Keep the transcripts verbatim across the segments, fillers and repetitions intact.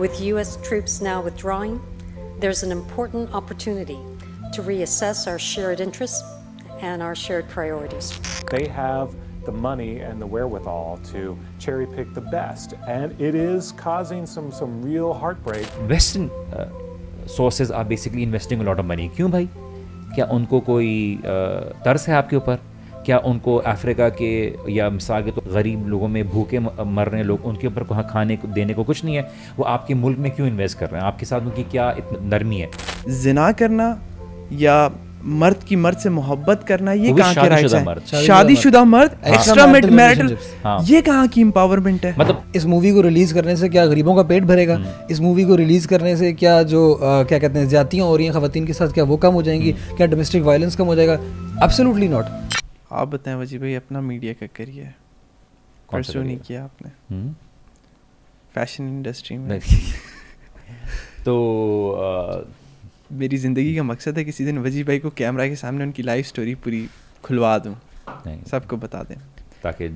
With U S troops now withdrawing, there's an important opportunity to reassess our shared interests and our shared priorities. They have the money and the wherewithal to cherry pick the best, and it is causing some some real heartbreak. Western uh, sources are basically investing a lot of money. क्यों भाई? क्या उनको कोई uh, तरस है आपके ऊपर? क्या उनको अफ्रीका के या मिसाल के तो गरीब लोगों में भूखे मर रहे हैं लोग, उनके ऊपर वहाँ खाने को देने को कुछ नहीं है, वो आपके मुल्क में क्यों इन्वेस्ट कर रहे हैं? आपके साथ उनकी क्या इतनी नरमी है? जिना करना या मर्द की मर्द से मोहब्बत करना, ये कहाँ के राइट्स हैं? शादीशुदा मर्द, एक्स्ट्रा मैरिटल, ये कहाँ की एम्पावरमेंट है? मतलब इस मूवी को रिलीज करने से क्या गरीबों का पेट भरेगा? इस मूवी को रिलीज करने से क्या जो आ, क्या कहते हैं ज्यादतियाँ हो रही हैं खवातीन के साथ, क्या वो कम हो जाएंगी? क्या डोमेस्टिक वायलेंस कम हो जाएगा? Absolutely not. आप बताएं वजी भाई, अपना मीडिया का करियर परस्यू नहीं किया आपने फैशन इंडस्ट्री में? तो मेरी ज़िंदगी का मकसद है किसी दिन वजीब भाई को कैमरा के सामने उनकी लाइफ स्टोरी पूरी खुलवा दूं, सबको बता दें, ताकि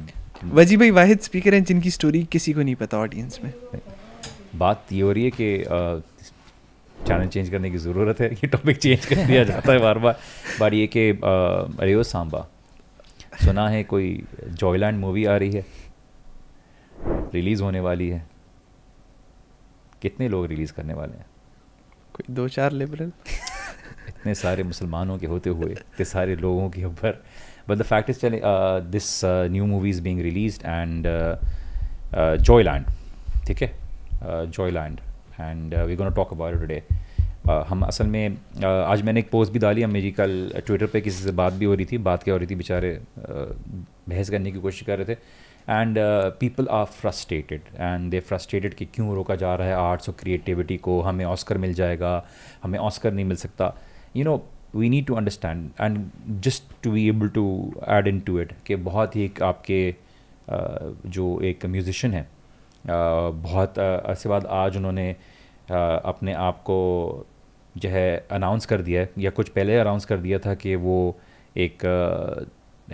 वजीब भाई वाहिद स्पीकर हैं जिनकी स्टोरी किसी को नहीं पता ऑडियंस में। बात ये हो रही है कि चैनल चेंज करने की ज़रूरत है, ये टॉपिक चेंज कर दिया जाता है बार बार बार ये कि अरे ओ सांबा, सुना है कोई जॉयलैंड मूवी आ रही है, रिलीज़ होने वाली है, कितने लोग रिलीज़ करने वाले हैं? कोई दो चार लिबरल। इतने सारे मुसलमानों के होते हुए इतने सारे लोगों के ऊपर। बट द फैक्ट इज चले this new movie is being released and Joyland, ठीक है, Joyland, and we gonna talk about it today. हम असल में uh, आज मैंने एक पोस्ट भी डाली, मेरी कल ट्विटर पे किसी से बात भी हो रही थी, बात क्या हो रही थी, बेचारे uh, बहस करने की कोशिश कर रहे थे। And people are frustrated and they frustrated कि क्यों रोका जा रहा है आर्ट्स और क्रिएटिविटी को, हमें ऑस्कर मिल जाएगा, हमें ऑस्कर नहीं मिल सकता। You know we need to understand and just to be able to add in to it कि बहुत ही एक आपके uh, जो एक म्यूज़िशन है, uh, बहुत अरसे uh, बाद आज उन्होंने uh, अपने आप को जो है अनाउंस कर दिया है, या कुछ पहले अनाउंस कर दिया था कि वो एक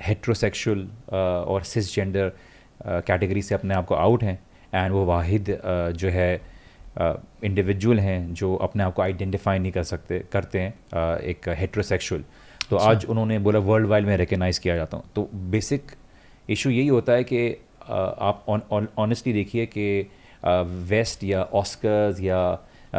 हेट्रोसेक्शुअल uh, uh, और सिसजेंडर कैटेगरी uh, से अपने आप को आउट हैं, एंड वो वाहिद uh, जो है इंडिविजुअल uh, हैं जो अपने आप को आइडेंटिफाई नहीं कर सकते करते हैं uh, एक हेट्रोसेक्शुअल। तो अच्छा। आज उन्होंने बोला वर्ल्ड वाइड में रिकगनाइज़ किया जाता हूँ। तो बेसिक इशू यही होता है कि uh, आप ऑनेस्टली देखिए कि वेस्ट या ऑस्कर्स या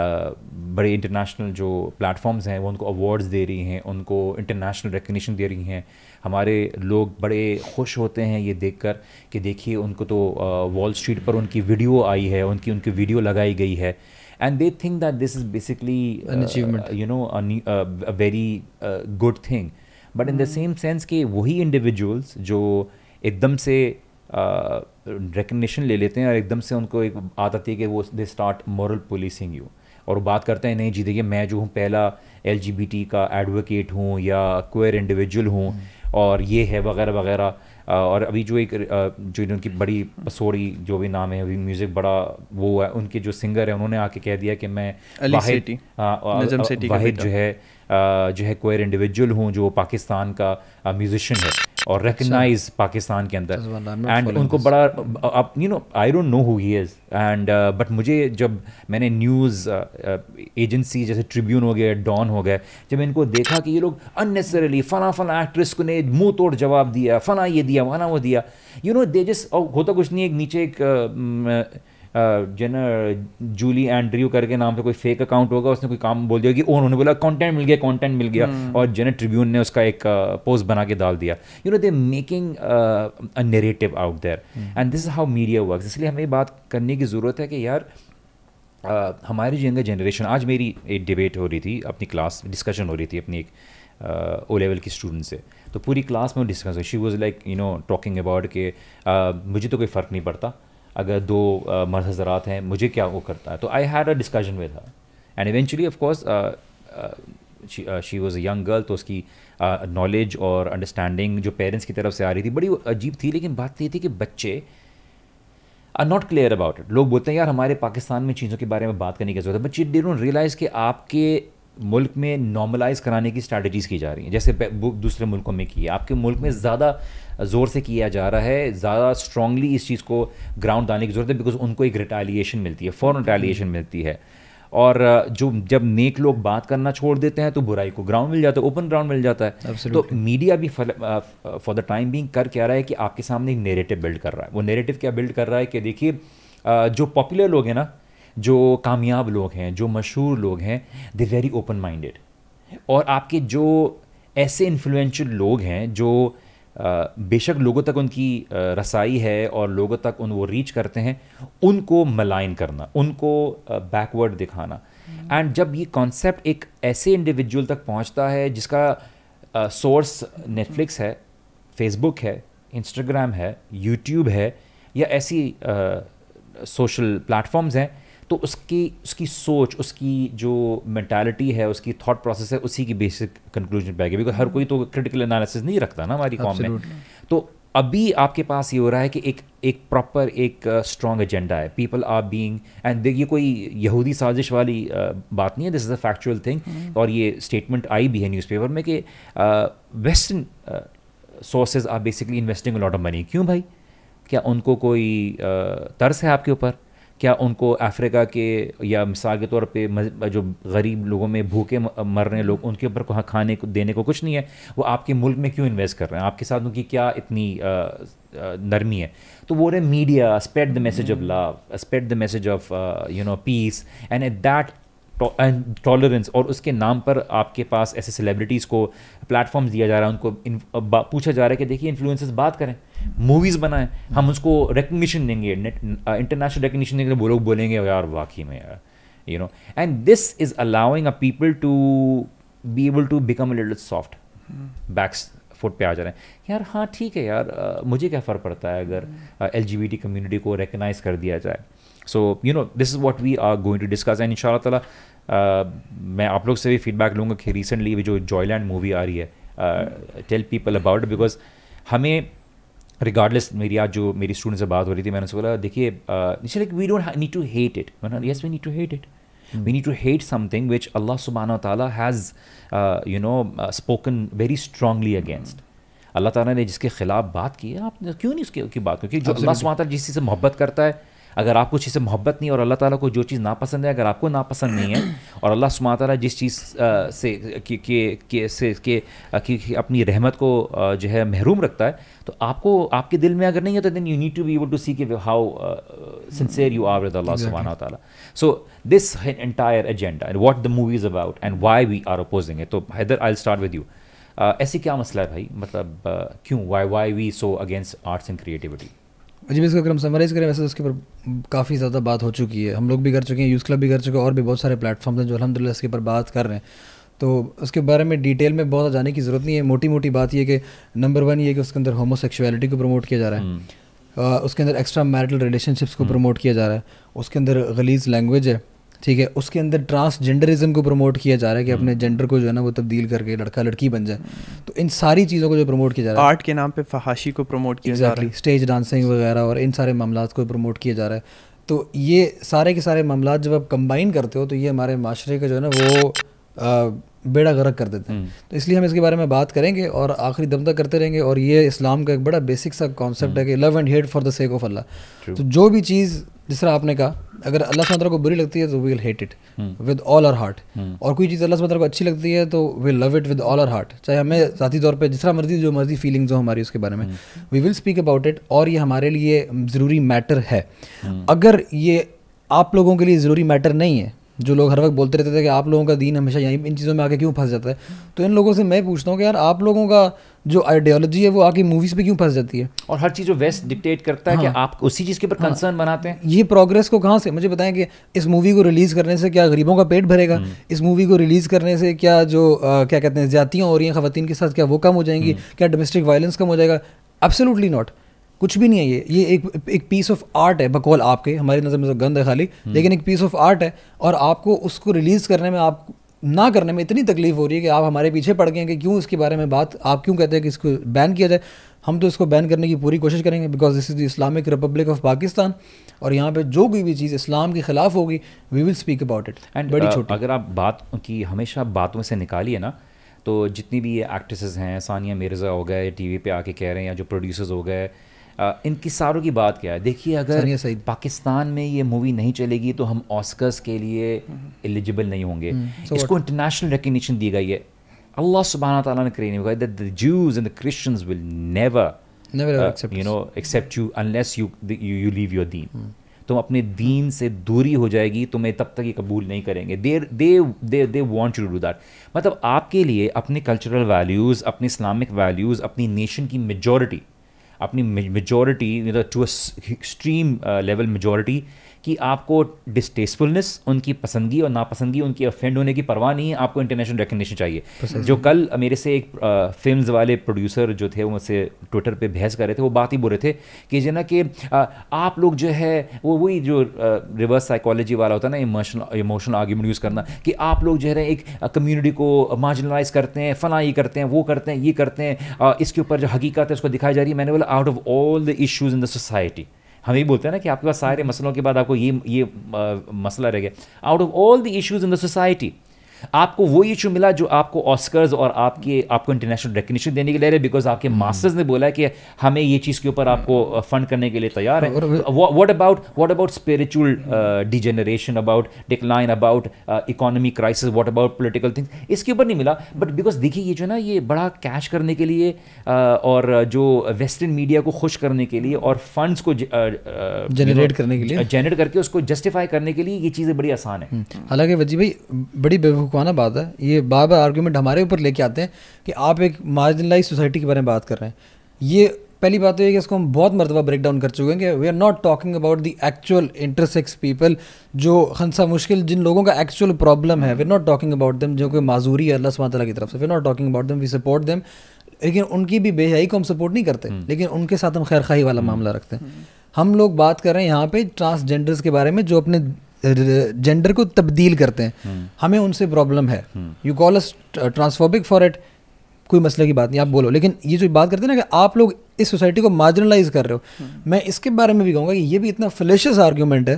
Uh, बड़े इंटरनेशनल जो प्लेटफॉर्म्स हैं वो उनको अवार्ड्स दे रही हैं, उनको इंटरनेशनल रिकग्निशन दे रही हैं। हमारे लोग बड़े खुश होते हैं ये देखकर कि देखिए उनको तो वॉल uh, स्ट्रीट पर उनकी वीडियो आई है, उनकी उनकी वीडियो लगाई गई है, and they think that this is basically an achievement, you know, a very good thing. But in the same sense कि वही इंडिविजुअल्स जो एकदम से रिकग्निशन uh, ले लेते हैं और एकदम से उनको एक आदत है कि वो they start moral policing you, और बात करते हैं नहीं जी देखिए मैं जो हूँ पहला एलजीबीटी का एडवोकेट हूँ या क्वेयर इंडिविजुअल हूँ और ये है वगैरह वगैरह। और अभी जो एक जो उनकी बड़ी पसोड़ी जो भी नाम है, अभी म्यूज़िक बड़ा वो है, उनके जो सिंगर है उन्होंने आके कह दिया कि मैं वाहिद वाहिद जो है जो है क्वेयर इंडिविजुअल हूँ, जो पाकिस्तान का म्यूजिशियन है और रिकगनाइज पाकिस्तान के अंदर। एंड उनको बड़ा आप you know I don't know who he is, and but मुझे जब मैंने न्यूज़ एजेंसी जैसे ट्रिब्यून हो गया, डॉन हो गया, जब इनको देखा कि ये लोग अननेसेसरीली फ़ला फ़ला एक्ट्रेस को ने मुँह तोड़ जवाब दिया, फ़ला ये दिया वना वो दिया, यू नो दे जस्ट होता कुछ नहीं। एक नीचे एक uh, जनरल जूली एंड्रयू करके नाम पे कोई फेक अकाउंट होगा, उसने कोई काम बोल दिया कि उन्होंने बोला कंटेंट मिल गया कंटेंट मिल गया hmm. और जनरल ट्रिब्यून ने उसका एक पोस्ट uh, बना के डाल दिया। You know they making a narrative out there, and this is how media works. इसलिए हमें बात करने की ज़रूरत है कि यार uh, हमारी जो यंगर जनरेशन, आज मेरी एक डिबेट हो रही थी अपनी क्लास, डिस्कशन हो रही थी अपनी एक ओ लेवल की स्टूडेंट से, तो पूरी क्लास में डिस्कस हुई। She was like you know talking about के uh, मुझे तो कोई फ़र्क नहीं पड़ता, अगर दो uh, मर्द हज़रात हैं मुझे क्या वो करता है। तो I had a discussion with her, and eventually of course she was a young girl, तो उसकी नॉलेज uh, और अंडरस्टैंडिंग जो पेरेंट्स की तरफ से आ रही थी बड़ी अजीब थी। लेकिन बात ये थी कि बच्चे are not clear about it. लोग बोलते हैं यार हमारे पाकिस्तान में चीज़ों के बारे में बात करने की जरूरत है, बट यू डोंट रियलाइज़ कि आपके मुल्क में नॉर्मलाइज कराने की स्ट्रैटेजीज़ की जा रही हैं, जैसे दूसरे मुल्कों में की है, आपके मुल्क में ज़्यादा ज़ोर से किया जा रहा है, ज़्यादा स्ट्रांगली इस चीज़ को ग्राउंड डालने की ज़रूरत है, बिकॉज उनको एक रिटेलिएशन मिलती है, फ़ौरन रिटेलिएशन मिलती है। और जो जब नेक लोग बात करना छोड़ देते हैं तो बुराई को ग्राउंड मिल जाता है, ओपन ग्राउंड मिल जाता है। Absolutely. तो मीडिया भी फॉर द टाइम बीइंग कर क्या रहा है कि आपके सामने एक नेरेटिव बिल्ड कर रहा है। वो नेरेटिव क्या बिल्ड कर रहा है कि देखिए जो पॉपुलर लोग हैं ना, जो कामयाब लोग हैं, जो मशहूर लोग हैं, दे वेरी ओपन माइंडेड, और आपके जो ऐसे इन्फ्लुएंशियल लोग हैं जो बेशक लोगों तक उनकी रसाई है और लोगों तक उन वो रीच करते हैं, उनको मलाइन करना, उनको बैकवर्ड दिखाना। एंड जब ये कॉन्सेप्ट एक ऐसे इंडिविजुअल तक पहुंचता है जिसका सोर्स नेटफ्लिक्स है, फेसबुक है, इंस्टाग्राम है, यूट्यूब है, या ऐसी सोशल प्लेटफॉर्म्स हैं, तो उसकी उसकी सोच, उसकी जो मेंटालिटी है, उसकी थॉट प्रोसेस है, उसी की बेसिक कंक्लूजन पे आएगी, बिकॉज हर कोई तो क्रिटिकल एनालिसिस नहीं रखता ना हमारी कॉम में। तो अभी आपके पास ये हो रहा है कि एक एक प्रॉपर एक स्ट्रॉन्ग एजेंडा है, पीपल आर बीइंग, एंड ये कोई यहूदी साजिश वाली बात नहीं है, this is a factual thing. और ये स्टेटमेंट आई भी है न्यूज़पेपर में कि western sources are basically investing lot of money. क्यों भाई, क्या उनको कोई uh, तर्स है आपके ऊपर? क्या उनको अफ्रीका के या मिसाल के तौर पे जो गरीब लोगों में भूखे मर रहे हैं लोग, उनके ऊपर कहाँ खाने को देने को कुछ नहीं है? वो आपके मुल्क में क्यों इन्वेस्ट कर रहे हैं? आपके साथ उनकी क्या इतनी नरमी है? तो वो रहे media spread the message of love, spread the message of you know peace and at that tolerance. और उसके नाम पर आपके पास ऐसे सेलिब्रिटीज़ को प्लेटफॉर्म्स दिया जा रहा है, उनको पूछा जा रहा है कि देखिए इन्फ्लुएंसर्स बात करें, मूवीज़ बनाएं, हम उसको रिकग्निशन देंगे, इंटरनेशनल रिकग्निशन देंगे, वो लोग बोलेंगे यार वाकई में यार, you know. And this is allowing a people to be able to become a little soft, backs foot पे आ जा रहे हैं यार। हाँ ठीक है यार, आ, मुझे क्या फ़र्क पड़ता है अगर एलजीबीटी कम्युनिटी को रिकगनाइज कर दिया जाए। So you know this is what we are going to discuss. And इंशाल्लाह ताला मैं आप लोग से भी फीडबैक लूँगा कि रिसेंटली भी जो जॉयलैंड मूवी आ रही है, टेल पीपल अबाउट, बिकॉज हमें रिगार्डलेस, मेरी आज जो मेरी स्टूडेंट से बात हो रही थी, मैंने उसको बोला देखिए we don't need to hate it, yes we need to hate it, we need to hate something which अल्लाह सुब्हाना ताला has you know spoken very strongly against. अल्लाह ताला ने जिसके खिलाफ बात की है, आपने क्यों नहीं उसकी की बात की? क्योंकि जो अल्लाह सुब्हाना ताला जिस चीज़ से मोहब्बत करता है, अगर आपको चीज़ से मोहब्बत नहीं, और अल्लाह ताला को जो चीज़ नापसंद है अगर आपको नापसंद नहीं है, और अल्लाह सुब्हाना ताला जिस चीज़ से के के से के की अपनी रहमत को जो है महरूम रखता है, तो आपको आपके दिल में अगर नहीं है तो then you need to be able to see कि how sincere you are with अल्लाह सुब्हाना ताला। So this entire agenda and what the movie is about and why we are opposing it. तो Haider, I will start with you, ऐसे क्या मसला है भाई, मतलब uh, क्यों why why we so against arts and creativity? जी बिल्कुल, अगर हम समराइज़ करें, वैसे उसके ऊपर काफ़ी ज़्यादा बात हो चुकी है, हम लोग भी कर चुके हैं, यूज़ क्लब भी कर चुके हैं, और भी बहुत सारे प्लेटफॉर्म्स हैं जो अल्हम्दुलिल्लाह इसके ऊपर बात कर रहे हैं, तो उसके बारे में डिटेल में बहुत जाने की ज़रूरत नहीं है। मोटी मोटी बात यह कि नंबर वन ये कि उसके अंदर होमोसेक्सुअलिटी को प्रमोट किया जा रहा है, आ, उसके अंदर एक्स्ट्रा मैरिटल रिलेशनशिप्स को प्रमोट किया जा रहा है, उसके अंदर गलीज़ लैंग्वेज है, ठीक है, उसके अंदर ट्रांसजेंडरिज्म को प्रमोट किया जा रहा है कि अपने जेंडर को जो है ना वो तब्दील करके लड़का लड़की बन जाए, तो इन सारी चीज़ों को जो प्रमोट किया जा रहा है, आर्ट के नाम पे फहाशी को प्रमोट किया exactly, जा रहा है, स्टेज डांसिंग वगैरह और इन सारे मामलों को प्रमोट किया जा रहा है। तो ये सारे के सारे मामलों जब आप कंबाइन करते हो तो ये हमारे माशरे का जो है ना वो आ, बेड़ा गर्क कर देते हैं, तो इसलिए हम इसके बारे में बात करेंगे और आखिरी दम तक करते रहेंगे। और ये इस्लाम का एक बड़ा बेसिक सा कॉन्सेप्ट है कि love and hate for the sake of अल्लाह। तो जो भी चीज़ जिस तरह आपने कहा, अगर अल्लाह सुब्हानहू तआला को बुरी लगती है तो we will hate it with all our heart, और कोई चीज़ अल्लाह सुब्हानहू तआला को अच्छी लगती है तो we will love it with all our heart, चाहे हमें ज़ाती तौर पे जिस तरह मर्जी जो मर्जी फीलिंग्स हो हमारी उसके बारे में we will speak about it, और ये हमारे लिए ज़रूरी मैटर है। अगर ये आप लोगों के लिए ज़रूरी मैटर नहीं है, जो लोग हर वक्त बोलते रहते थे कि आप लोगों का दीन हमेशा यहीं इन चीज़ों में आके क्यों फंस जाता है, तो इन लोगों से मैं पूछता हूँ कि यार आप लोगों का जो आइडियोलॉजी है वो आके मूवीज़ पे क्यों फंस जाती है, और हर चीज़ जो वेस्ट डिक्टेट करता है, हाँ, कि आप उसी चीज़ के ऊपर कंसर्न हाँ, बनाते हैं। ये प्रोग्रेस को कहाँ से, मुझे बताएं कि इस मूवी को रिलीज़ करने से क्या गरीबों का पेट भरेगा? इस मूवी को रिलीज़ करने से क्या जो आ, क्या कहते हैं ज्यादतियाँ हो रही हैं ख़वातीन के साथ, क्या वो कम हो जाएंगी? क्या डोमेस्टिक वायलेंस कम हो जाएगा? एब्सोल्युटली नॉट, कुछ भी नहीं है। ये ये एक एक पीस ऑफ आर्ट है बकौल आपके, हमारी नज़र में तो गंद है खाली, लेकिन एक पीस ऑफ आर्ट है, और आपको उसको रिलीज़ करने में, आप ना करने में इतनी तकलीफ हो रही है कि आप हमारे पीछे पड़ गए हैं कि क्यों इसके बारे में बात, आप क्यों कहते हैं कि इसको बैन किया जाए। हम तो इसको बैन करने की पूरी कोशिश करेंगे, because this is the Islamic Republic of Pakistan, और यहाँ पे जो कोई भी चीज़ इस्लाम के खिलाफ होगी we will speak about it. And बड़ी छोटी, अगर आप बात की हमेशा बातों से निकालिए ना, तो जितनी भी ये एक्ट्रेसेस हैं, सानिया मिर्ज़ा हो गए टीवी पे आके कह रहे हैं, या जो प्रोड्यूसर्स हो गए, इनकी सारों की बात क्या है? देखिए, अगर पाकिस्तान में ये मूवी नहीं चलेगी तो हम ऑस्कर्स के लिए एलिजिबल नहीं होंगे। so इसको इंटरनेशनल रिकग्निशन दी गई है। अल्लाह सुब्हाना ताला ने क्लेम किया that the Jews and the Christians will never never accept you no accept you unless you you leave your दीन। तुम अपने दीन से दूरी हो जाएगी, तुम्हें तब तक ये कबूल नहीं करेंगे। There they they they want to do that. मतलब आपके लिए अपने कल्चरल वैल्यूज़, अपने इस्लामिक वैल्यूज़, अपनी नेशन की मेजॉरिटी, अपनी majority to extreme level majority कि आपको डिस्टेस्टफुलनेस, उनकी पसंदगी और नापसंदगी, उनकी ऑफेंड होने की परवाह नहीं है, आपको इंटरनेशनल रिकग्निशन चाहिए। जो कल मेरे से एक फिल्म्स वाले प्रोड्यूसर जो थे, वो मुझसे ट्विटर पे बहस कर रहे थे, वो बात ही बोल रहे थे कि जो ना कि आप लोग जो है वो वही जो रिवर्स साइकोलॉजी वाला होता है ना, इमोशनल इमोशनल आर्ग्यूमेंट यूज़ करना कि आप लोग जो है एक कम्यूनिटी को मार्जिनलाइज करते हैं, फला ये करते हैं, वो करते हैं, ये करते हैं, इसके ऊपर जो हकीकत है उसको दिखाई जा रही है। मैंने बोला, out of all the issues in the society, हम ये बोलते हैं ना कि आपके पास सारे मसलों के बाद आपको ये ये आ, मसला रह गया। Out of all the issues in the society आपको वो इशू मिला जो आपको ऑस्कर्स और आपके आपको इंटरनेशनल रिकग्निशन देने के लिए, बिकॉज आपके मास्टर्स ने बोला है कि हमें ये चीज़ के ऊपर आपको फंड करने के लिए तैयार है। What about what about spiritual degeneration, about decline, about economy crisis, what about political things, इसके ऊपर नहीं मिला। बट बिकॉज देखिए, ये जो ना ये बड़ा कैश करने के लिए uh, और जो वेस्टर्न मीडिया को खुश करने के लिए और फंड्स को जनरेट uh, uh, करने के लिए जनरेट करके उसको जस्टिफाई करने के लिए ये चीज़ें बड़ी आसान है। हालांकि वजी भाई, बड़ी कौन बात है ये, बार बार आर्ग्यूमेंट हमारे ऊपर लेके आते हैं कि आप एक मार्जिनलाइज सोसाइटी के बारे में बात कर रहे हैं। ये पहली बात तो ये कि इसको हम बहुत मरतबा ब्रेक डाउन कर चुके हैं कि we are not talking about the actual intersex people, जो खनसा मुश्किल जिन लोगों का एक्चुअल प्रॉब्लम है, we are not talking about them, जो कोई माजूरी है अल्लाह सुब्हानहू तआला की तरफ से, we are not talking about them, we support them, लेकिन उनकी भी बेहयाई को हम सपोर्ट नहीं करते, लेकिन उनके साथ हम खैरख्वाही वाला मामला रखते हैं। हम लोग बात कर रहे हैं यहाँ पे ट्रांसजेंडर्स के बारे में, जो अपने जेंडर को तब्दील करते हैं, हमें उनसे प्रॉब्लम है। You call us transphobic for it, कोई मसले की बात नहीं, आप बोलो, लेकिन ये जो बात करते हैं ना कि आप लोग इस सोसाइटी को मार्जिनलाइज कर रहे हो, मैं इसके बारे में भी कहूँगा कि ये भी इतना फेलिशियस आर्ग्यूमेंट है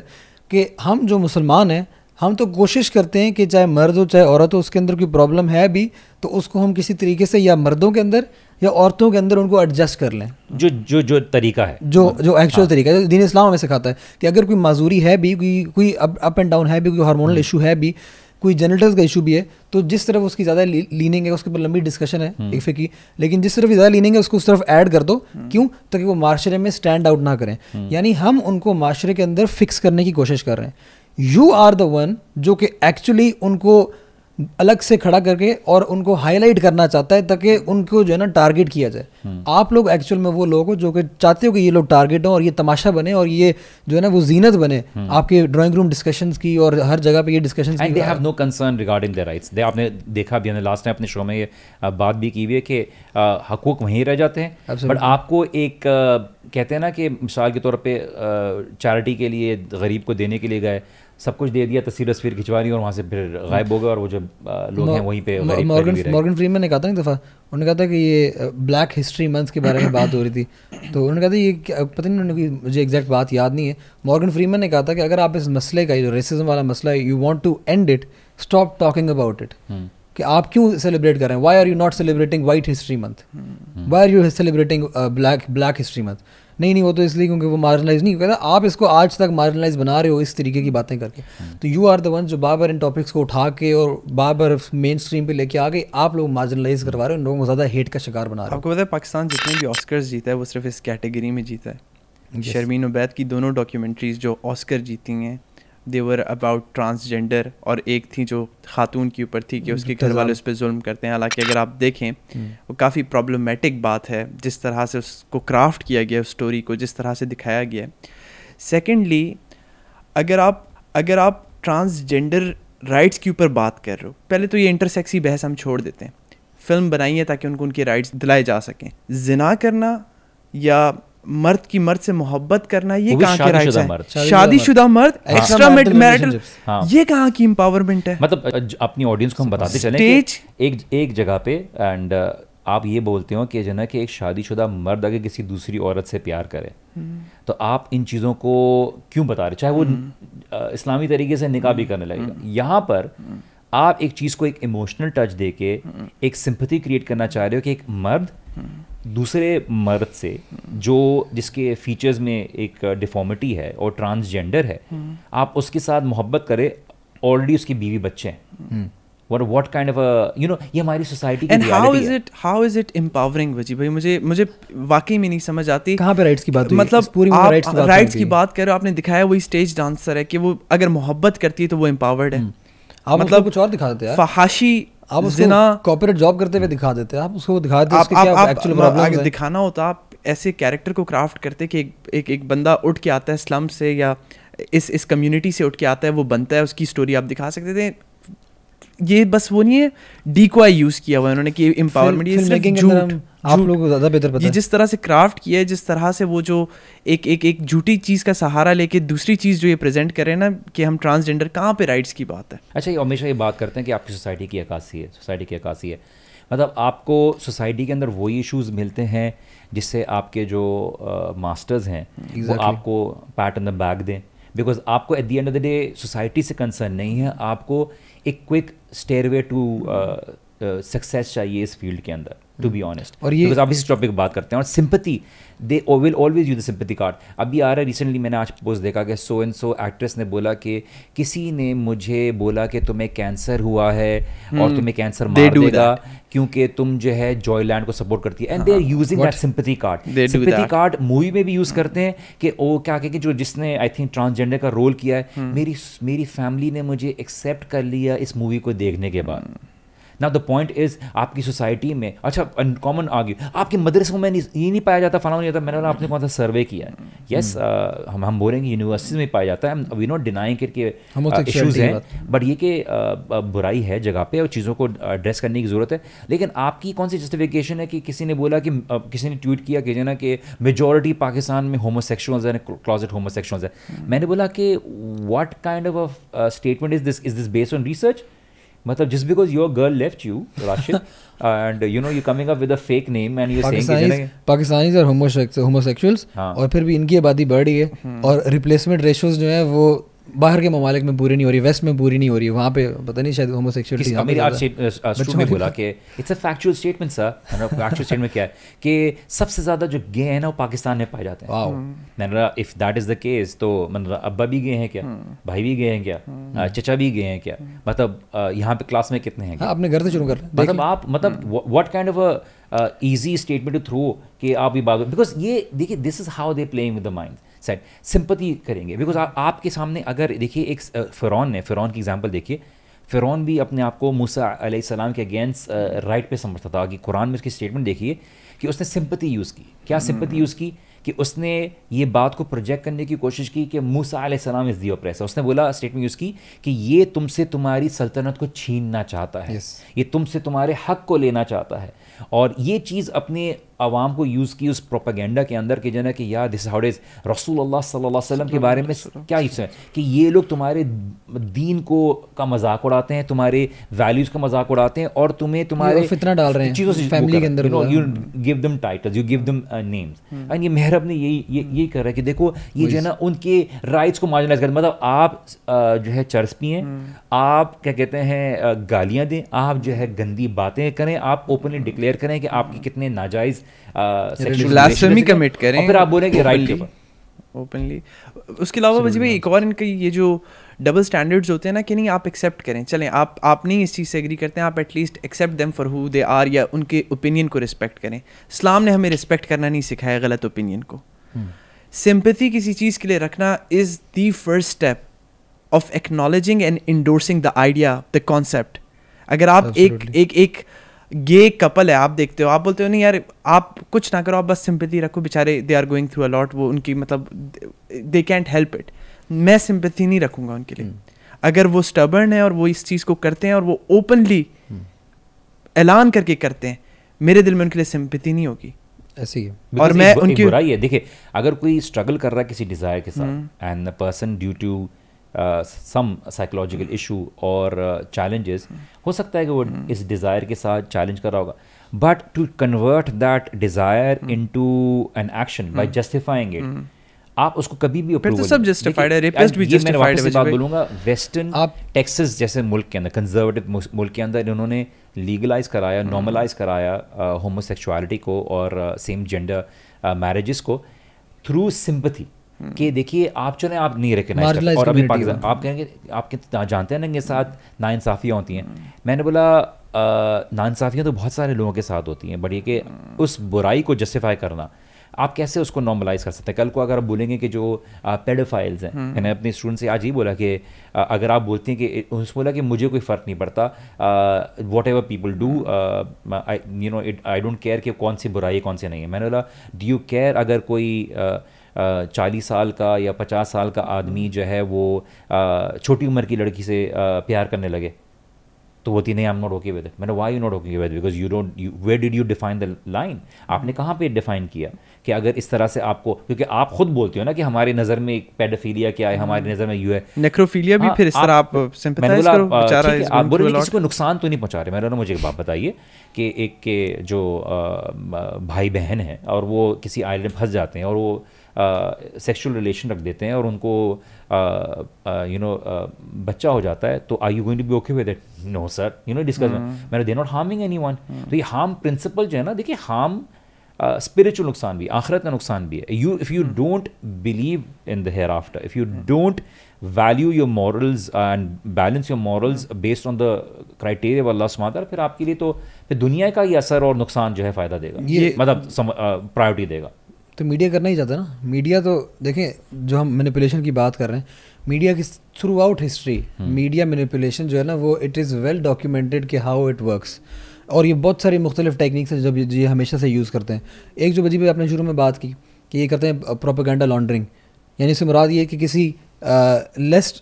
कि हम जो मुसलमान हैं, हम तो कोशिश करते हैं कि चाहे मर्द हो चाहे औरत हो, उसके अंदर कोई प्रॉब्लम है भी तो उसको हम किसी तरीके से या मर्दों के अंदर या औरतों के अंदर उनको एडजस्ट कर लें, जो जो जो तरीका है, जो जो एक्चुअल हाँ। तरीका है जो दीन इस्लाम हमें सिखाता है कि अगर कोई माजूरी है भी, कोई कोई अप एंड डाउन है भी, कोई हार्मोनल इशू है भी, कोई जेनिटल्स का इशू भी है, तो जिस तरफ उसकी ज़्यादा लीनिंग है, उसके ऊपर लंबी डिस्कशन है एक फिर की, लेकिन जिस तरफ ज़्यादा लीनिंग है उसको उस तरफ ऐड कर दो, क्यों? ताकि वो माशरे में स्टैंड आउट ना करें। यानी हम उनको माशरे के अंदर फिक्स करने की कोशिश कर रहे हैं। यू आर द वन जो कि एक्चुअली उनको अलग से खड़ा करके और उनको हाईलाइट करना चाहता है ताकि उनको जो है ना टारगेट किया जाए। आप लोग एक्चुअल में वो लोग हो जो कि चाहते हो कि ये लोग टारगेट हों और ये तमाशा बने और ये जो है ना वो जीनत बने आपके ड्राइंग रूम डिस्कशंस की और हर जगह पे ये डिस्कशंस की। And they have no concern regarding their rights. आपने देखा भी, हमने लास्ट टाइम अपने शो में ये बात भी की हुई है कि हकूक वहीं रह जाते हैं, बट आपको एक कहते हैं ना कि मिसाल के तौर पर चैरिटी के लिए गरीब को देने के लिए गए, सब कुछ दे दिया, तस्वीर तस्वीर खिंचवानी और वहाँ से फिर गायब हो गया, और वो जो लोग हैं वहीं पे मॉर्गन मॉर्गन फ्रीमन ने कहा था एक दफ़ा, उन्होंने कहा था कि ये ब्लैक हिस्ट्री मंथ के बारे में बात हो रही थी, तो उन्होंने कहा था ये पता नहीं, उन्होंने मुझे एग्जैक्ट बात याद नहीं है, मॉर्गन फ्रीमन ने कहा था कि अगर आप इस मसले का, जो रेसिज्म वाला मसला है, you want to end it, stop talking about it, कि आप क्यों सेलिब्रेट कर रहे हैं, why are you not celebrating white history month, why are you celebrating black black history month. नहीं नहीं वो तो इसलिए क्योंकि वो मार्जिनलाइज नहीं कहता, आप इसको आज तक मार्जिनलाइज बना रहे हो इस तरीके की बातें करके। तो यू आर द वन जो बार बार इन टॉपिक्स को उठा के और बार बार मेन स्ट्रीम पे लेके आ गए, आप लोग मार्जिनलाइज करवा रहे हो, लोगों को ज़्यादा हेट का शिकार बना रहे हो। आपको पता है पाकिस्तान जितने भी ऑस्कर्स जीता है वो सिर्फ इस कैटेगरी में जीता है। शर्मीन उबैद की दोनों डॉक्यूमेंट्रीज जो ऑस्कर जीती हैं, देवर अबाउट ट्रांसजेंडर, और एक थी जो खातून के ऊपर थी कि उसके घर वाले उस पर जुल्म करते हैं। हालांकि अगर आप देखें वो काफ़ी प्रॉब्लमेटिक बात है जिस तरह से उसको क्राफ्ट किया गया, उस स्टोरी को जिस तरह से दिखाया गया। सेकेंडली, अगर आप अगर आप ट्रांसजेंडर राइट्स के ऊपर बात कर रहे हो, पहले तो ये इंटरसेक्स की बहस हम छोड़ देते हैं, फिल्म बनाई है ताकि उनको उनके राइट्स दिलाए जा सकें। जिना करना या मर्द की मर्द से मोहब्बत करना, ये कहाँ के राइट्स हैं? शादीशुदा मर्द, एक्स्ट्रा मैरिटल, ये कहाँ की एम्पावरमेंट है? मतलब अपनी ऑडियंस को हम बताते चलें कि एक एक जगह पे, एंड आप ये बोलते हो कि जो ना कि एक शादीशुदा मर्द अगर किसी दूसरी औरत से प्यार करे तो आप इन चीज़ों को क्यों बता रहे, चाहे वो इस्लामी तरीके से निकाह भी करने लगेगा। यहाँ पर आप एक चीज़ को एक इमोशनल टच दे के एक सिंपथी क्रिएट करना चाह रहे हो कि एक मर्द दूसरे मर्द से जो जिसके फीचर्स में एक डिफॉर्मिटी है और ट्रांसजेंडर है, आप उसके साथ मोहब्बत करें, ऑलरेडी उसकी बीवी बच्चे हैं। What what kind of a you know ये हमारी सोसाइटी की रियलिटी है। And how is it how is it empowering वजी भाई, मुझे मुझे वाकई में नहीं समझ आती कहाँ पे राइट्स की बात हुई, मतलब पूरी राइट्स की बात राइट्स की बात कर रहे हो। आपने दिखाया वही स्टेज डांसर है कि वो अगर मोहब्बत करती है तो वो एम्पावर्ड है, मतलब कुछ और दिखा देते हैं, फहाशी आप जिना कॉर्पोरेट जॉब करते हुए दिखा देते हैं, आप उसको दिखा देते हैं आप एक्चुअल प्रॉब्लम दिखाना होता। आप ऐसे कैरेक्टर को क्राफ्ट करते कि एक एक बंदा उठ के आता है स्लम से या इस इस कम्युनिटी से उठ के आता है, वो बनता है, उसकी स्टोरी आप दिखा सकते थे। ये बस वो नहीं है डीकॉय यूज किया हुआ उन्होंने कि एम्पावरमेंट, ये सिर्फ आप लोगों को ज़्यादा बेहतर पता है। ये जिस तरह से क्राफ्ट किया है, जिस तरह से वो जो एक एक एक झूठी चीज़ का सहारा लेके दूसरी चीज़ जो ये प्रेजेंट कर रहे हैं ना कि हम ट्रांसजेंडर, कहाँ पे राइट्स की बात है। अच्छा, ये हमेशा ये बात करते हैं कि आपकी सोसाइटी की अक्कासी है, सोसाइटी की अक्कासी है, मतलब आपको सोसाइटी के अंदर वही इशूज़ मिलते हैं जिससे आपके जो मास्टर्स हैं वो आपको पैट ऑन द बैक दें, बिकॉज आपको at the end of the day society से कंसर्न नहीं है, आपको एक क्विक स्टेयरवे टू सक्सेस चाहिए इस फील्ड के अंदर, टू बी ऑनेस्ट। और ये आप इस टॉपिक बात करते हैं और sympathy, they will always use the sympathy card. अभी आ रहा है रिसेंटली, मैंने आज पोस्ट देखा कि सो एंड सो एक्ट्रेस ने बोला कि किसी ने मुझे बोला कि तुम्हें कैंसर हुआ है hmm. और तुम्हें कैंसर मार देगा क्योंकि तुम जो है जॉयलैंड को सपोर्ट करती है, and they are using that sympathy card. Sympathy card movie में भी यूज करते हैं कि ओ क्या कह के जो जिसने आई थिंक ट्रांसजेंडर का रोल किया है, hmm. मेरी मेरी फैमिली ने मुझे एक्सेप्ट कर लिया इस मूवी को देखने के बाद। hmm. Now the point is आपकी सोसाइटी में, अच्छा अनकॉमन आर्ग्यू, आपके मदरसों में ये नहीं पाया जाता, फलाना नहीं जाता। मैंने बोला आपने कौन सा सर्वे किया है? यस, हम हम बोलेंगे यूनिवर्सिटीज में पाया जाता है, वी नॉट डिनाइंग के इश्यूज हैं, बट ये कि बुराई है जगह पे और चीज़ों को एड्रेस करने की ज़रूरत है। लेकिन आपकी कौन सी जस्टिफिकेशन है कि किसी ने बोला कि किसी ने ट्वीट किया कि जो ना कि मेजोरिटी पाकिस्तान में होमोसेक्सुअल्स हैं, क्लोजेट होमोसेक्सुअल्स हैं। मैंने बोला कि what kind of statement is this, is this based on research? मतलब just because your girl left you, Rashid, and you know you're coming up with a fake name and you're saying कि Pakistanis are homosexuals, और फिर भी इनकी आबादी बढ़ रही है और रिप्लेसमेंट रेशोज जो है वो बाहर के ममालिक में पूरी नहीं हो रही, वेस्ट में पूरी नहीं हो रही, वहाँ पे पता नहीं शायद होमोसेक्सुअलिटी। मेरी आज स्टूडेंट ने बोला कि it's a factual statement sir. Factual statement क्या है कि सबसे ज़्यादा जो गे हैं ना वो पाकिस्तान में पाए जाते हैं। मैंने बोला if that is the case तो मतलब अब्बा भी गे हैं क्या, भाई भी गे हैं क्या, चचा भी गे हैं क्या, मतलब यहाँ पे क्लास में कितने हैं? अपने घर से शुरू कर, मतलब आप मतलब what kind of easy statement to throw कि आप ये बात, बिकॉज ये देखिए this is how they playing with the mind. Sympathy करेंगे बिकॉज आपके सामने अगर देखिए एक फिरौन ने, फिरौन की एग्जांपल देखिए, फिरौन भी अपने आप को मूसा अलैहिस्सलाम के अगेंस्ट राइट पे समझता था कि कुरान में उसकी स्टेटमेंट देखिए कि उसने सिंपैथी यूज़ की। क्या सिंपैथी यूज़ की? कि उसने ये बात को प्रोजेक्ट करने की कोशिश की कि मूसा अलैहिस्सलाम इज़ दी ऑप्रेसर। उसने बोला स्टेटमेंट यूज़ की कि ये तुमसे तुम्हारी सल्तनत को छीनना चाहता है, yes. ये तुमसे तुम्हारे हक़ को लेना चाहता है, और ये चीज़ अपने आवाम को यूज़ की उस प्रोपेगेंडा के अंदर कि जना कि यार दिस हाउ इज़ रसूलुल्लाह सल्लल्लाहु अलैहि वसल्लम के बारे में क्या इस है कि ये लोग तुम्हारे दीन को का मजाक उड़ाते हैं, तुम्हारे वैल्यूज़ का मजाक उड़ाते हैं और तुम्हें तुम्हारे फितना डाल रहे हैं चीज़ों से, फैमिली के अंदर you give them titles, you give them names. And ये मेहरब ने यही यही कर रहा है कि देखो ये जो है ना उनके राइट्स को मार्जिनलाइज कर, मतलब आप जो है चर्च पिए, आप क्या कहते हैं गालियाँ दें, आप जो है गंदी बातें करें, आप ओपनली डिक्लेयर करें कि आपके कितने नाजायज़ ब्लास्फेमी कमिट करें और फिर आप बोलेंगे राइट के ओपनली। उसके अलावा वजी भाई एक और इनका ये जो डबल स्टैंडर्ड्स होते हैं ना कि नहीं आप एक्सेप्ट करें, चलें आप आप नहीं इस चीज़ से एग्री करते हैं, आप at least accept them for who they are, या उनके ओपिनियन को रिस्पेक्ट करें। इस्लाम ने हमें रिस्पेक्ट करना नहीं सिखाया गलत ओपिनियन को। सिंपैथी किसी चीज़ के लिए रखना is the first step of acknowledging and endorsing the idea, the concept. अगर आप एक एक एक गे कपल है आप देखते हो, आप बोलते हो नहीं यार आप कुछ ना करो, आप बस सिंपैथी रखो, बेचारे they are going through a lot, वो उनकी मतलब दे कैंट हेल्प इट, मैं सिंपैथी नहीं रखूंगा उनके लिए। अगर वो स्टबर्न है और वो इस चीज़ को करते हैं और वो ओपनली ऐलान करके करते हैं, मेरे दिल में उनके लिए सिंपैथी नहीं होगी। ऐसी है और मैं उनकी बुराई है। देखिए अगर कोई स्ट्रगल कर रहा है किसी डिज़ायर के साथ and the person due to some psychological issue और चैलेंजेस, हो सकता है कि वो इस डिज़ायर के साथ चैलेंज कर रहा होगा, but to convert that desire hmm. into an action hmm. by justifying it. Hmm. आप उसको कभी भी फिर तो सब जस्टिफाइड है, रेपिस्ट भी जस्टिफाइड है। बात बोलूंगा, वेस्टर्न टेक्सास जैसे मुल्क के अंदर, कंजर्वेटिव मुल्क के अंदर इन्होंने लीगलाइज कराया, नॉर्मलाइज कराया होमोसेक्सुअलिटी को और सेम जेंडर मैरिजेस को थ्रू सिंपथी कि देखिए आप चले आप नहीं रिकग्नाइज, और अभी पाकिस्तान आप कहेंगे आप कितना जानते हैं ना, इनके साथ नाइंसाफियाँ होती हैं। मैंने बोला नाइंसाफियाँ तो बहुत सारे लोगों के साथ होती हैं, बट ये कि उस बुराई को जस्टिफाई करना, आप कैसे उसको नॉर्मलाइज कर सकते हैं। कल को अगर आप बोलेंगे कि जो पेडोफाइल्स हैं, मैंने अपने स्टूडेंट से आज ही बोला कि आ, अगर आप बोलते हैं कि उसने बोला कि मुझे कोई फ़र्क नहीं पड़ता, whatever people do, you know it, I don't care कि कौन सी बुराई है कौन सी नहीं है। मैंने बोला डू यू केयर अगर कोई आ, चालीस साल का या पचास साल का आदमी जो है वो आ, छोटी उम्र की लड़की से आ, प्यार करने लगे तो बोलती नहीं I am not okay with it. मैंने why you not okay with, because you don't, where did you define the line, आपने कहाँ पे डिफाइन किया कि अगर इस तरह से आपको, क्योंकि आप खुद बोलते हो ना कि हमारी नज़र में एक पेडोफीलिया क्या है, हमारी नज़र में यू है नेक्रोफीलिया भी, फिर इस तरह आप सिंपथाइज करो, बेचारा आप बोल रहे इसको नुकसान तो नहीं पहुँचा रहे। मैंने मुझे एक बात बताइए कि एक के जो भाई बहन है और वो किसी आइलैंड में फंस जाते हैं और वो सेक्सुअल रिलेशन रख देते हैं और उनको यू नो बच्चा हो जाता है, तो are you going to be okay with it? No sir, you know discuss मैंने they not harming anyone. तो ये हार्म प्रिंसिपल जो है ना, देखिए हार्म स्पिरिचुअल नुकसान भी, आखिरत का नुकसान भी है। You if you don't believe in the hereafter, if you don't value your morals and balance your morals based on the criteria of अल्लाह सुब्हानहू व तआला, फिर आपके लिए तो फिर दुनिया का ही असर और नुकसान जो है फ़ायदा देगा, ये मतलब प्रायोरिटी देगा। तो मीडिया करना ही चाहता ना, मीडिया तो देखें, जो हम मैनिपुलेशन की बात कर रहे हैं, मीडिया की throughout history media manipulation जो है ना वो इट इज़ वेल डॉक्यूमेंटेड कि हाउ इट वर्क्स, और ये बहुत सारी मुख्तलिफ टेक्निक्स हैं जब ये हमेशा से यूज़ करते हैं। एक जो वजीब आपने शुरू में बात की कि ये करते हैं प्रोपेगेंडा लॉन्ड्रिंग, यानी इससे मुराद ये है कि किसी लेस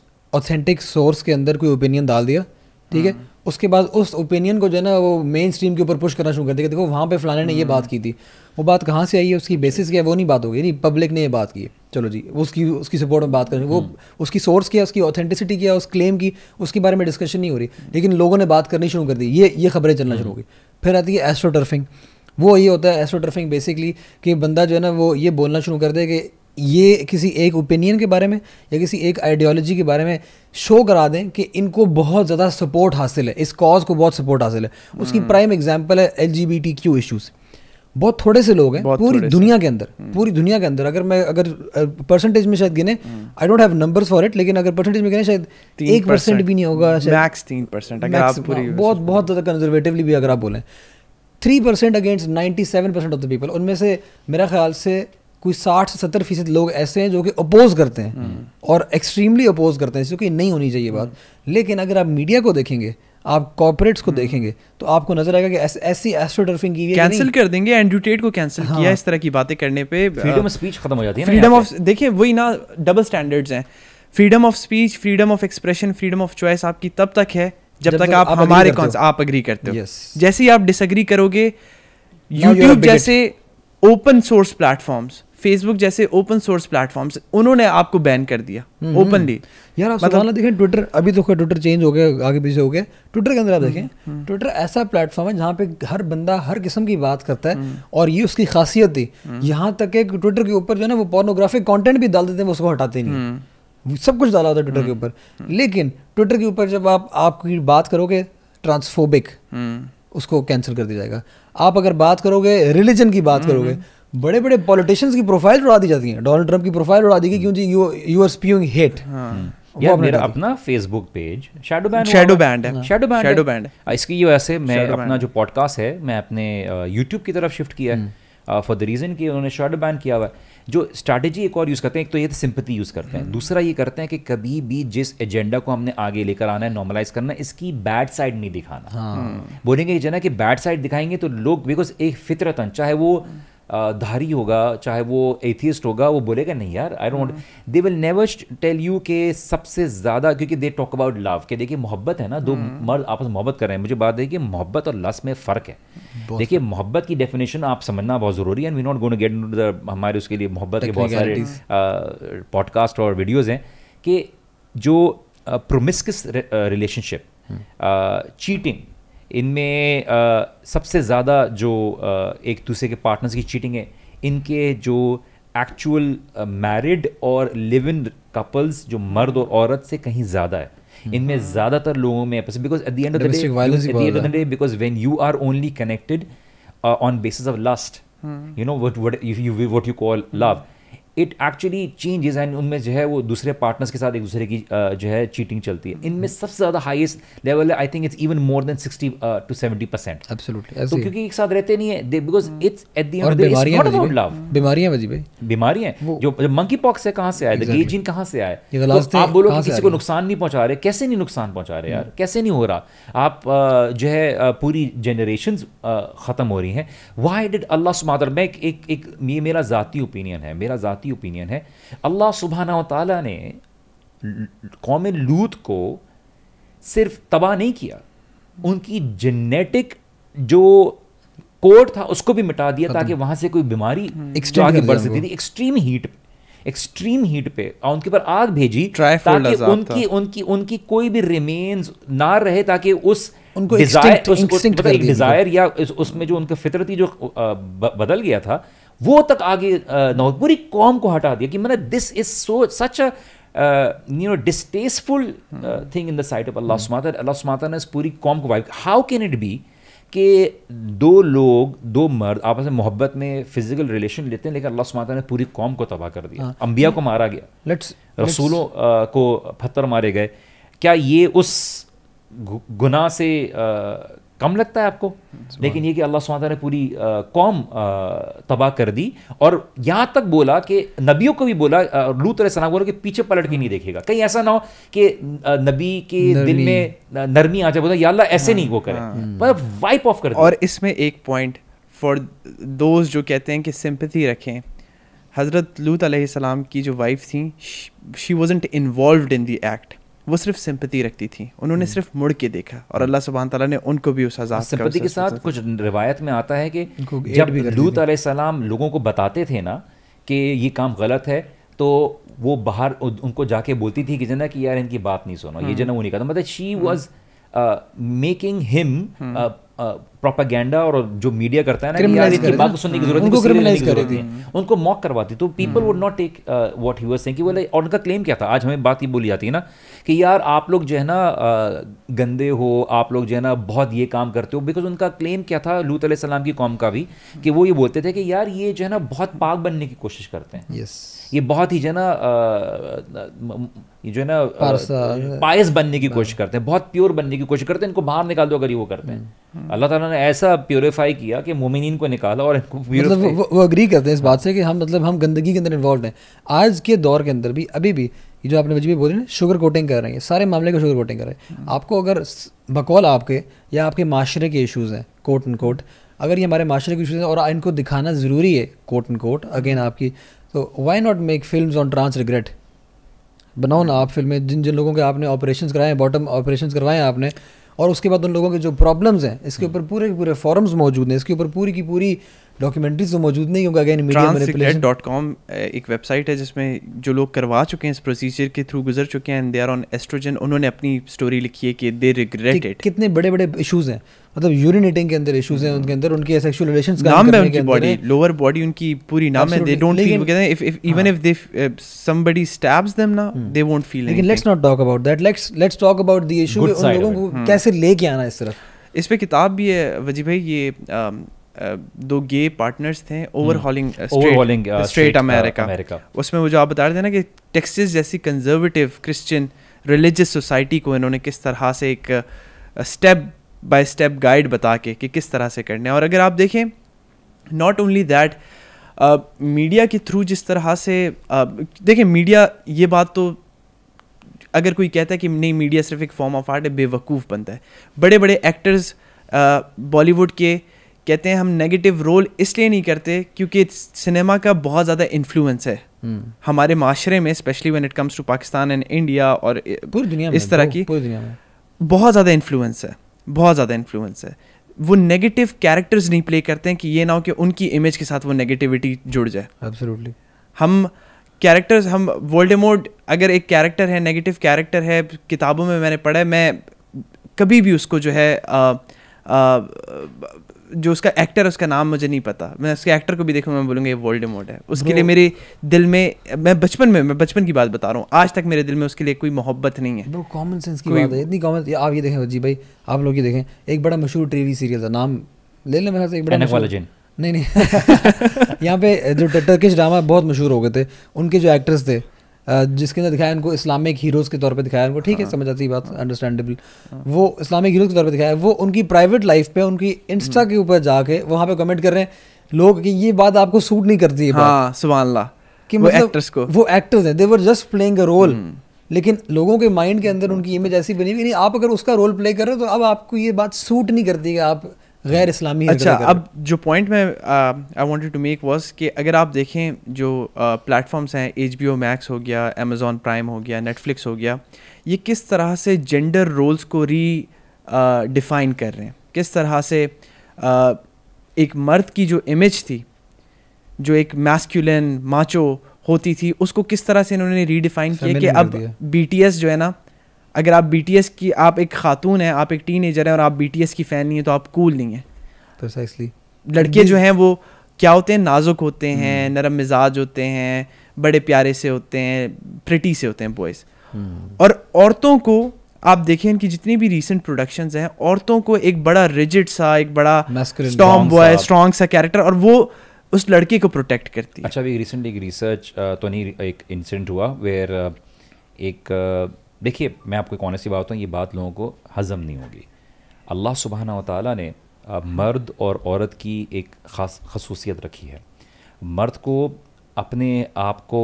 ऑथेंटिक सोर्स के अंदर कोई ओपिनियन डाल दिया, ठीक है, उसके बाद उस ओपिनियन को जो है ना वो मेन स्ट्रीम के ऊपर पुश करना शुरू कर दिया, देखो वहाँ पे फलाने ने ये बात की थी, वो बात कहाँ से आई है, उसकी बेसिस क्या है, वो नहीं बात होगी, नहीं पब्लिक ने ये बात की है, चलो जी उसकी उसकी सपोर्ट में बात करें, वो उसकी सोर्स क्या है, उसकी ऑथेंटिसिटी क्या है, उस क्लेम की, उसके बारे में डिस्कशन नहीं हो रही, लेकिन लोगों ने बात करनी शुरू कर दी, ये ये खबरें चलना शुरू हो गई। फिर आती है एस्ट्रोटर्फिंग, वो ये होता है एस्ट्रोटर्फिंग बेसिकली कि बंदा जो है ना वो ये बोलना शुरू कर दे कि ये किसी एक ओपिनियन के बारे में या किसी एक आइडियोलॉजी के बारे में शो करा दें कि इनको बहुत ज़्यादा सपोर्ट हासिल है, इस कॉज को बहुत सपोर्ट हासिल है। उसकी प्राइम एग्जांपल है एलजीबीटीक्यू इश्यूज, बहुत थोड़े से लोग हैं पूरी दुनिया के अंदर, पूरी दुनिया के अंदर अगर मैं अगर परसेंटेज में शायद गिने, I don't have numbers for it, लेकिन अगर परसेंटेज में गिने शायद एक परसेंट भी नहीं होगा, मैक्स तीन परसेंट अगर आप पूरी बहुत बहुत ज़्यादा कंजर्वेटिवली भी अगर आप बोलें, three percent against ninety seven percent of the people, उनमें से मेरा ख्याल से कोई साठ से सत्तर फीसद लोग ऐसे हैं जो कि अपोज करते हैं और एक्सट्रीमली अपोज करते हैं, क्योंकि नहीं होनी चाहिए बात। लेकिन अगर आप मीडिया को देखेंगे, आप कॉर्पोरेट्स को देखेंगे, तो आपको नजर आएगा कि ऐसी एस, एस्ट्रोटर्फिंग की कैंसिल कर देंगे, एंड्रू टेट को कैंसिल हाँ। किया इस तरह की बातें करने पे, फ्रीडम ऑफ स्पीच खत्म हो जाती है, फ्रीडम ऑफ, देखिए वही ना डबल स्टैंडर्ड्स हैं, freedom of speech, freedom of expression, freedom of choice आपकी तब तक है जब तक आप हमारे आप अग्री करते हो, जैसे ही आप डिसएग्री करोगे, यूट्यूब जैसे ओपन सोर्स प्लेटफॉर्म्स, फेसबुक जैसे ओपन सोर्स प्लेटफॉर्म्स, उन्होंने आपको बैन कर दिया ओपनली। यार आप मतलब देखें ट्विटर, अभी तो ट्विटर चेंज हो गया, आगे पीछे हो गया, ट्विटर के अंदर आप देखें, ट्विटर ऐसा प्लेटफॉर्म है जहाँ पे हर बंदा हर किस्म की बात करता है, और ये उसकी खासियत थी, यहाँ तक कि ट्विटर के ऊपर जो है ना वो पोर्नोग्राफिक कंटेंट भी डाल देते हैं, वो उसको हटाते नहीं, सब कुछ डाला होता है ट्विटर के ऊपर। लेकिन ट्विटर के ऊपर जब आप आपकी बात करोगे ट्रांसफोबिक, उसको कैंसिल कर दिया जाएगा। आप अगर बात करोगे रिलीजन की बात करोगे, बड़े बड़े पॉलिटिशियंस की प्रोफाइल उड़ा दी जाती है, डोनाल्ड ट्रंप की प्रोफाइल उड़ा दी गई, क्योंकि you you are spewing hate. यार मेरा अपना Facebook page shadow banned shadow banned है शैडो बैंड शैडो बैंड इसकी ये वजह से मैं अपना जो पॉडकास्ट है मैं अपने यूट्यूब की तरफ शिफ्ट किया है, फॉर द रीज़न कि उन्होंने शैडो बैंड किया हुआ है। जो स्ट्रैटेजी एक और यूज़ करते हैं, एक तो ये सिंपैथी यूज़ करते हैं, दूसरा ये करते हैं कि कभी भी जिस एजेंडा को हमने आगे लेकर आना है, नॉर्मलाइज करना है, इसकी बैड साइड नहीं दिखाना। हाँ। बोलेंगे जना कि बैड साइड दिखाएंगे तो लोग, बिकॉज एक फितरतन, चाहे वो धारी होगा चाहे वो एथियस्ट होगा, वो बोलेगा नहीं यार I don't, they will never tell you के सबसे ज़्यादा, क्योंकि दे टॉक अबाउट लव, कि देखिए मोहब्बत है ना, दो मर्द आपस में मोहब्बत कर रहे हैं। मुझे बात है कि मोहब्बत और लस्ट में फ़र्क है। देखिए मोहब्बत की डेफिनेशन आप समझना बहुत ज़रूरी है, and we not going to get into the, हमारे उसके लिए मोहब्बत के बहुत सारे पॉडकास्ट और वीडियोज़ हैं, कि जो प्रोमिस्कस रिलेशनशिप, चीटिंग, इनमें सबसे ज़्यादा जो एक दूसरे के पार्टनर्स की चीटिंग है, इनके जो एक्चुअल मैरिड और लिव इन कपल्स जो मर्द और औरत से कहीं ज़्यादा है. इनमें ज़्यादातर लोगों में आपस, because at the end of the day at the end of the day because when you are only connected on basis of lust, you know what what you what you call love, it actually changes. And उनमें जो है वो दूसरे partners के साथ एक दूसरे की uh, जो है चीटिंग चलती है. इनमें सबसे ज़्यादा हाईएस्ट लेवल है, I think it's even more than sixty to seventy percent. Absolutely. तो क्योंकि एक साथ रहते नहीं है, because it's at the end of the day it's not about love. बीमारियां वजी भाई, बीमारियां जो मंकी पॉक्स है कहाँ से आए, द गे जीन कहाँ से आए? आप बोलो कि किसी को नुकसान नहीं पहुँचा रहे, कैसे नहीं नुकसान पहुँचा रहे यार, कैसे नहीं हो रहा? आप जो है पूरी जनरेशन ख़त्म हो रही हैं. वाई डिड अल्लाह सुब्हानहू व तआला, मैं एक ये मेरा ज़ाती ओपिनियन है, मेरा ज़ाती ओपिनियन है, अल्लाह सुब्हानहू व तआला ने कौम लूत को सिर्फ तबाह नहीं किया, उनकी जेनेटिक जो कोड था उसको भी मिटा दिया ताकि वहाँ से कोई बीमारी आगे बढ़ सकती थी. एक्सट्रीम हीट एक्सट्रीम हीट पे उनके ऊपर आग भेजी ताकि उनकी उनकी उनकी कोई भी रिमेन्स ना रहे, ताकि उस उनको डिजायर मतलब एक डिजायर या उसमें जो उनका फितरती जो बदल गया था वो तक आगे ना हो. पूरी कौम को हटा दिया कि मतलब this is so such a you know distasteful thing in the sight of अल्लाह सुब्हानहू व तआला. अल्लाह सुब्हानहू व तआला ने पूरी कौम को wipe. How can it be कि दो लोग, दो मर्द आपस में मोहब्बत में फिजिकल रिलेशन लेते हैं, लेकिन अल्लाह सुब्हानहू व तआला ने पूरी कौम को तबाह कर दिया. अंबिया को मारा गया, लेट्स रसूलों को पत्थर मारे गए. क्या ये उस गुनाह से कम लगता है आपको? लेकिन ये कि अल्लाह सुब्हानहू व तआला ने पूरी कौम तबाह कर दी. और यहाँ तक बोला कि नबियों को भी बोला, लूत अलैहिस्सलाम बोला कि पीछे पलट के नहीं देखेगा, कहीं ऐसा ना हो कि नबी के दिल में नरमी आ जाए, बोला या अल्लाह ऐसे नहीं वो करें, पर वाइप ऑफ कर. और इसमें एक पॉइंट फॉर दोस्त जो कहते हैं कि सिंपैथी रखें, हज़रत लूत अलैहिस्सलाम की जो वाइफ थी, she wasn't involved in the act, वो सिर्फ सिंपैथी रखती थी, उन्होंने सिर्फ मुड़ के देखा और अल्लाह सुब्हान तआला ने उनको भी उस अज़ाब सिंपैथी के साथ. कुछ रिवायत में आता है कि जब लूत अलैहिस्सलाम लोगों को बताते थे ना कि ये काम गलत है, तो वो बाहर उनको जाके बोलती थी कि जना कि यार इनकी बात नहीं सुनो, ये जना वो नहीं करता. मतलब she was making him propaganda, और जो मीडिया करता है ना यार इनकी बात को सुनने की जरूरत नहीं, क्रिमिनलाइज कर देती है, उनको मॉक करवाती. तो people would not take what he was saying. और उनका क्लेम क्या था, आज हमें बात ये बोली जाती है ना कि यार आप लोग जो है ना गंदे हो, आप लोग जो है ना बहुत ये काम करते हो, बिकॉज उनका क्लेम क्या था लूत अलैहिस्सलाम की कौम का भी, कि वो ये बोलते थे कि यार ये जो है ना बहुत पाक बनने की कोशिश करते हैं, यस ये बहुत ही जो है ना जो है ना पायस बनने की कोशिश करते हैं, बहुत प्योर बनने की कोशिश करते हैं, इनको बाहर निकाल दो अगर ये वो करते हैं. अल्लाह ताला ने ऐसा प्योरीफाई किया कि मोमिनीन को निकाला और इनको मतलब वो, वो अग्री करते हैं इस बात से कि हम मतलब हम गंदगी के अंदर इन्वॉल्व हैं. आज के दौर के अंदर भी अभी भी ये जो आपने वजह बोली ना, शुगर कोटिंग कर रही है, सारे मामले को शुगर कोटिंग कर रहे हैं. आपको अगर बकौल आपके या आपके माशरे के इशूज़ हैं कोट एंड कोट, अगर ये हमारे माशरे के इशूज़ हैं और इनको दिखाना ज़रूरी है कोट एंड कोट अगेन आपकी, तो why not make films on trans regret? बनाओ ना आप फिल्में, जिन जिन लोगों के आपने ऑपरेशंस कराए हैं, बॉटम ऑपरेशंस करवाए हैं आपने, और उसके बाद उन लोगों के जो प्रॉब्लम्स हैं इसके ऊपर पूरे पूरे फॉरम्स मौजूद हैं, इसके ऊपर पूरी की पूरी डॉक्यूमेंट्रीज तो मौजूद नहीं, क्योंकि again media manipulation dot com एक वेबसाइट है जिसमें जो लोग करवा चुके हैं इस प्रोसीजर के थ्रू गुजर चुके हैं, and they are on estrogen, उन्होंने अपनी स्टोरी लिखी है कि दे रिग्रेट इट. कितने बड़े बड़े इशूज़ हैं, मतलब यूरिनेटिंग के अंदर इशूज़ हैं उनके अंदर, उनके सेक्सुअल रिलेशंस का नाम है, उनकी बॉडी लोअर बॉडी उनकी पूरी नाम है, they don't feel, if if even if they somebody stabs them ना दे वोंट फील. लेकिन let's not talk about that, let's let's talk about the issue, उन लोगों को कैसे लेके आना इस तरफ. इस पे किताब भी है वजी भाई, ये Uh, दो गे पार्टनर्स थे ओवरहॉलिंग स्ट्रेट अमेरिका, उसमें वो जो आप बता रहे थे ना कि टेक्सास जैसी कंजर्वेटिव क्रिश्चियन रिलीजियस सोसाइटी को इन्होंने किस तरह से एक स्टेप बाय स्टेप गाइड बता के कि किस तरह से करना है. और अगर आप देखें नॉट ओनली दैट, मीडिया के थ्रू जिस तरह से uh, देखें मीडिया, ये बात तो अगर कोई कहता है कि नहीं मीडिया सिर्फ एक फॉर्म ऑफ आर्ट है, बेवकूफ़ बनता है. बड़े बड़े एक्टर्स बॉलीवुड uh, के कहते हैं हम नेगेटिव रोल इसलिए नहीं करते क्योंकि सिनेमा का बहुत ज़्यादा इन्फ्लुएंस है hmm. हमारे माशरे में, specially when it comes to Pakistan and India और पूरी दुनिया में, इस तरह की पूरी दुनिया में बहुत ज़्यादा इन्फ्लुएंस है, बहुत ज़्यादा इन्फ्लुएंस है. वो नेगेटिव कैरेक्टर्स नहीं प्ले करते हैं कि ये ना हो कि उनकी इमेज के साथ वो नेगेटिविटी जुड़ जाए. एब्सोल्युटली. हम कैरेक्टर्स, हम वोल्डेमॉर्ट अगर एक कैरेक्टर है, नेगेटिव कैरेक्टर है, किताबों में मैंने पढ़ा है, मैं कभी भी उसको जो है जो उसका एक्टर, उसका नाम मुझे नहीं पता, मैं उसके एक्टर को भी देखूंगा मैं बोलूँगा ये वोल्डेमॉर्ट है। उसके लिए मेरे दिल में, मैं बचपन में मैं बचपन की बात बता रहा हूँ, आज तक मेरे दिल में उसके लिए कोई मोहब्बत नहीं है। ब्रो कॉमन सेंस की बात है, इतनी कॉमन। आप ये देखें जी भाई, आप लोग ये देखें, एक बड़ा मशहूर टीवी सीरियल था, नाम ले लें मेरे से, एक बड़ा नहीं नहीं यहाँ पे जो टर्किश ड्रामा बहुत मशहूर हो गए थे, उनके जो एक्टर्स थे जिसके अंदर दिखाया उनको इस्लामिक हीरोज़ के तौर पे दिखाया उनको, ठीक है समझ आती है बात, अंडरस्टैंडेबल, वो इस्लामिक हीरोज़ के तौर पे दिखाया, वो उनकी प्राइवेट लाइफ पे उनकी इंस्टा के ऊपर जाके वहाँ पे कमेंट कर रहे हैं लोग कि ये बात आपको सूट नहीं करती है। हाँ, सुभान अल्लाह कि वो एक्टर्स को, वो एक्टर्स हैं, they were just playing a role, लेकिन लोगों के माइंड के अंदर उनकी इमेज ऐसी बनी हुई, आप अगर उसका रोल प्ले कर रहे हो तो अब आपको ये बात सूट नहीं करती कि आप गैर इस्लामी। अच्छा, अब जो पॉइंट मैं I wanted to make was कि अगर आप देखें जो प्लेटफॉर्म्स uh, हैं, एच बी ओ मैक्स हो गया, अमेज़ॉन प्राइम हो गया, नेटफ्लिक्स हो गया, ये किस तरह से जेंडर रोल्स को री डिफाइन uh, कर रहे हैं, किस तरह से uh, एक मर्द की जो इमेज थी, जो एक मैस्कुलिन माचो होती थी, उसको किस तरह से इन्होंने रीडिफाइन किया कि अब बी टी एस जो है ना, अगर आप बीटीएस की, आप एक खातून है, आप एक टीनेजर है और आप बीटीएस की फ़ैन नहीं है तो आप कूल नहीं है। प्रिसाइसली। लड़के जो हैं वो क्या होते हैं, नाजुक होते हैं, नरम मिजाज होते हैं, बड़े प्यारे से होते हैं, प्रिटी से होते हैं बॉयज़। और औरतों को आप देखें, इनकी जितनी भी रिसेंट प्रोडक्शंस हैं, औरतों को एक बड़ा रिजिड सा, एक बड़ा स्टॉर्म बॉय, स्ट्रॉन्ग सा कैरेक्टर, और वो उस लड़के को प्रोटेक्ट करती है। अच्छा, अभी रिसेंटली एक रिसर्च तो नहीं, एक इंसिडेंट हुआ वेयर एक, देखिए मैं आपको एक ऑनेस्टली बात बताऊँ, ये बात लोगों को हज़म नहीं होगी, अल्लाह सुब्हाना व तआला ने मर्द और औरत की एक खास खसूसियत रखी है। मर्द को अपने आप को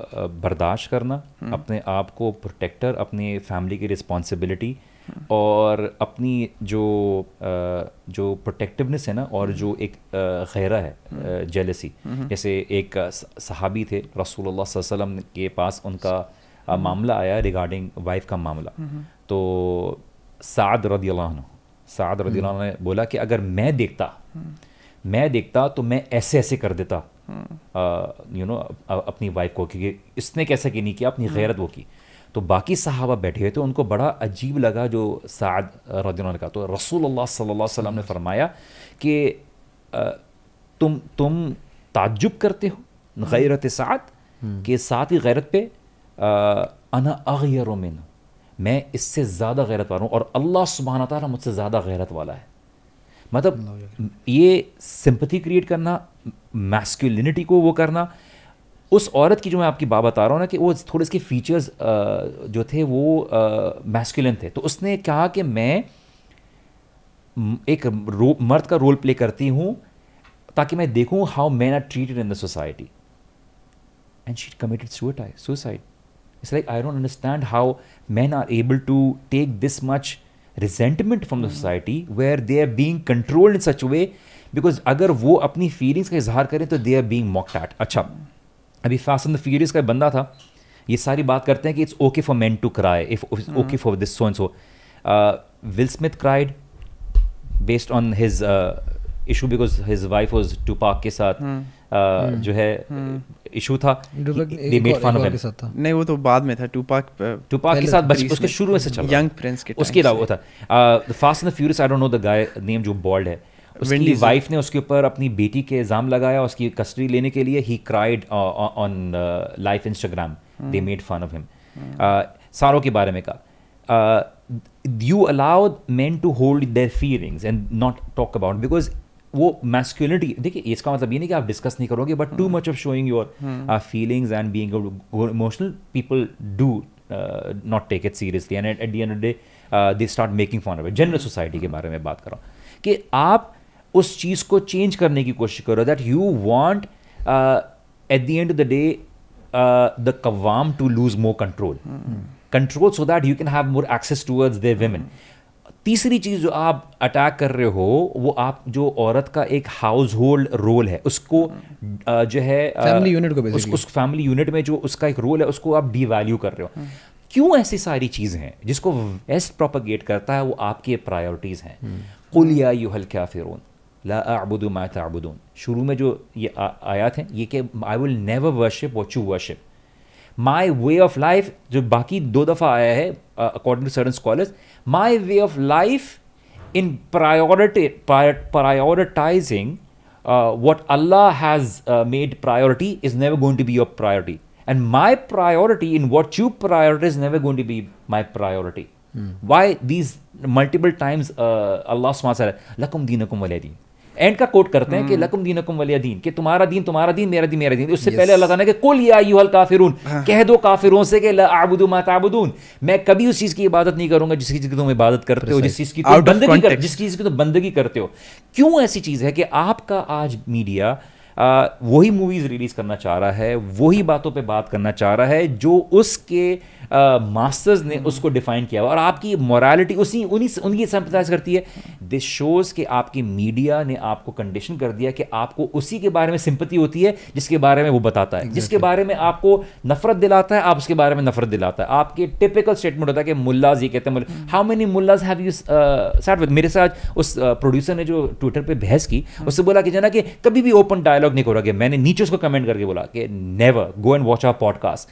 बर्दाश्त करना, अपने आप को प्रोटेक्टर, अपने फैमिली की रिस्पॉन्सिबिलिटी और अपनी जो जो प्रोटेक्टिवनेस है ना, और जो एक गैरह है, जेलसी। जैसे एक सहाबी थे, रसूलुल्लाह सल्लल्लाहु अलैहि वसल्लम के पास उनका Uh, मामला आया रिगार्डिंग वाइफ का मामला, तो साद रदियल्लाहु अन्हु साद रदियल्लाहु अन्हु ने बोला कि अगर मैं देखता मैं देखता तो मैं ऐसे ऐसे कर देता, यू नो, अपनी वाइफ को, क्योंकि इसने कैसा कि नहीं किया, अपनी गैरत वो की। तो बाकी सहाबा बैठे हुए थे, उनको बड़ा अजीब लगा जो साद रदियल्लाहु अन्हु ने कहा। तो रसूलुल्लाह सल्लल्लाहु अलैहि वसल्लम ने फरमाया कि तुम तुम ताज्जुब करते हो गैरत साद के साथ ही गैरत पे, अना अग़यर मिन्हु, मैं इससे ज़्यादा गैरत वाला हूँ और अल्लाह सुब्हाना तआला मुझसे ज़्यादा गैरत वाला है। मतलब ये सिंपथी क्रिएट करना, मैस्कुलिनिटी को वो करना, उस औरत की जो मैं आपकी बात बता रहा हूँ ना कि वो थोड़े इसके फीचर्स जो थे वो मैस्कुलिन थे, तो उसने कहा कि मैं एक मर्द का रोल प्ले करती हूँ ताकि मैं देखूँ how men are treated in the society, and she committed suicide. It's like I don't understand how men are able to take this much resentment from the society where they are being controlled in such a way, because अगर वो अपनी feelings का इजहार करें तो they are being mocked at। अच्छा, अभी Fast and Furious का बंदा था, ये सारी बात करते हैं कि it's okay for men to cry, if it's okay for this so and so। Will Smith cried based on his uh, issue because his wife was Tupac के साथ Uh, जो है इशू था, they made fun of him। नहीं, वो तो बाद में था, टूपाक टूपाक के साथ बच, उसके शुरू में से चला, यंग प्रिंस के, उसके अलावा था the fast and the furious, I don't know the guy name जो बॉल्ड है, उसकी वाइफ ने उसके ऊपर अपनी बेटी के इल्ज़ाम लगाया, उसकी कस्टडी लेने के लिए ही cried on live Instagram, they made fun of him, सारों के बारे में कहा। You allowed men to hold their feelings and not talk about, because वो मैस्कुलिनिटी, देखिए इसका मतलब ये नहीं कि आप डिस्कस नहीं करोगे, but too much of showing your feelings and being emotional, people do not take it seriously, and at the end of the day they start making fun of it. General society के बारे में बात कर रहा हूँ कि आप उस चीज़ को चेंज करने की कोशिश करो, that you want at the end of the day the कवाम to lose more control control so that you can have more access towards their women. तीसरी चीज़ जो आप अटैक कर रहे हो वो आप जो औरत का एक हाउस होल्ड रोल है उसको जो है फैमिली यूनिट को उस, उस फैमिली यूनिट में जो उसका एक रोल है उसको आप डिवैल्यू कर रहे हो। क्यों ऐसी सारी चीज़ें हैं जिसको वेस्ट प्रोपेगेट करता है, वो आपके प्रायोरिटीज़ हैं। कुल या अय्युहल काफिरून ला अअबुदु मा तअबुदून, शुरू में जो ये आ, आयात हैं ये कि I will never worship what you worship, my way of life जो बाकी दो दफ़ा आया है according to certain scholars, my way of life in priority, prioritizing uh, what Allah has uh, made priority is never going to be your priority. And my priority in what you prioritize is never going to be my priority. Hmm. Why these multiple times uh, Allah subhanahu wa ta'ala, lakum deenakum waliya deen. End का quote करते हैं कि लकुम दीनकुम वलिया दीन, कि तुम्हारा दीन तुम्हारा दीन, मेरा दीन मेरा दीन। उससे पहले अल्लाह ताला ने कुल या अय्युहल काफिरून, कह दो काफिरों से कि ला अअबुदु मा ताबुदून, मैं कभी उस चीज की इबादत नहीं करूंगा जिसकी जिसकी तुम इबादत करते हो, जिस चीज की तुम बंदगी कर, जिस चीज की तुम बंदगी करते हो। क्यों ऐसी चीज है कि आपका आज मीडिया वही मूवीज रिलीज करना चाह रहा है, वही बातों पे बात करना चाह रहा है जो उसके मास्टर्स ने उसको डिफाइन किया, और आपकी मॉरालिटी उसी उन्हीं उनकी संप्रदाय करती है। दिस शोज कि आपकी मीडिया ने आपको कंडीशन कर दिया कि आपको उसी के बारे में सिंपैथी होती है जिसके बारे में वो बताता है, जिसके बारे में आपको नफरत दिलाता है आप उसके बारे में नफरत दिलाता है। आपके टिपिकल स्टेटमेंट होता है कि मुल्लाज ये कहते हैं, how many mullahs have you sat with. मेरे साथ उस प्रोड्यूसर ने जो ट्विटर पर बहस की, उससे बोला कि जना कि कभी भी ओपन डायल नहीं हो रहा है। मैंने नीचे उसको कमेंट करके बोला कि never go and watch our podcast,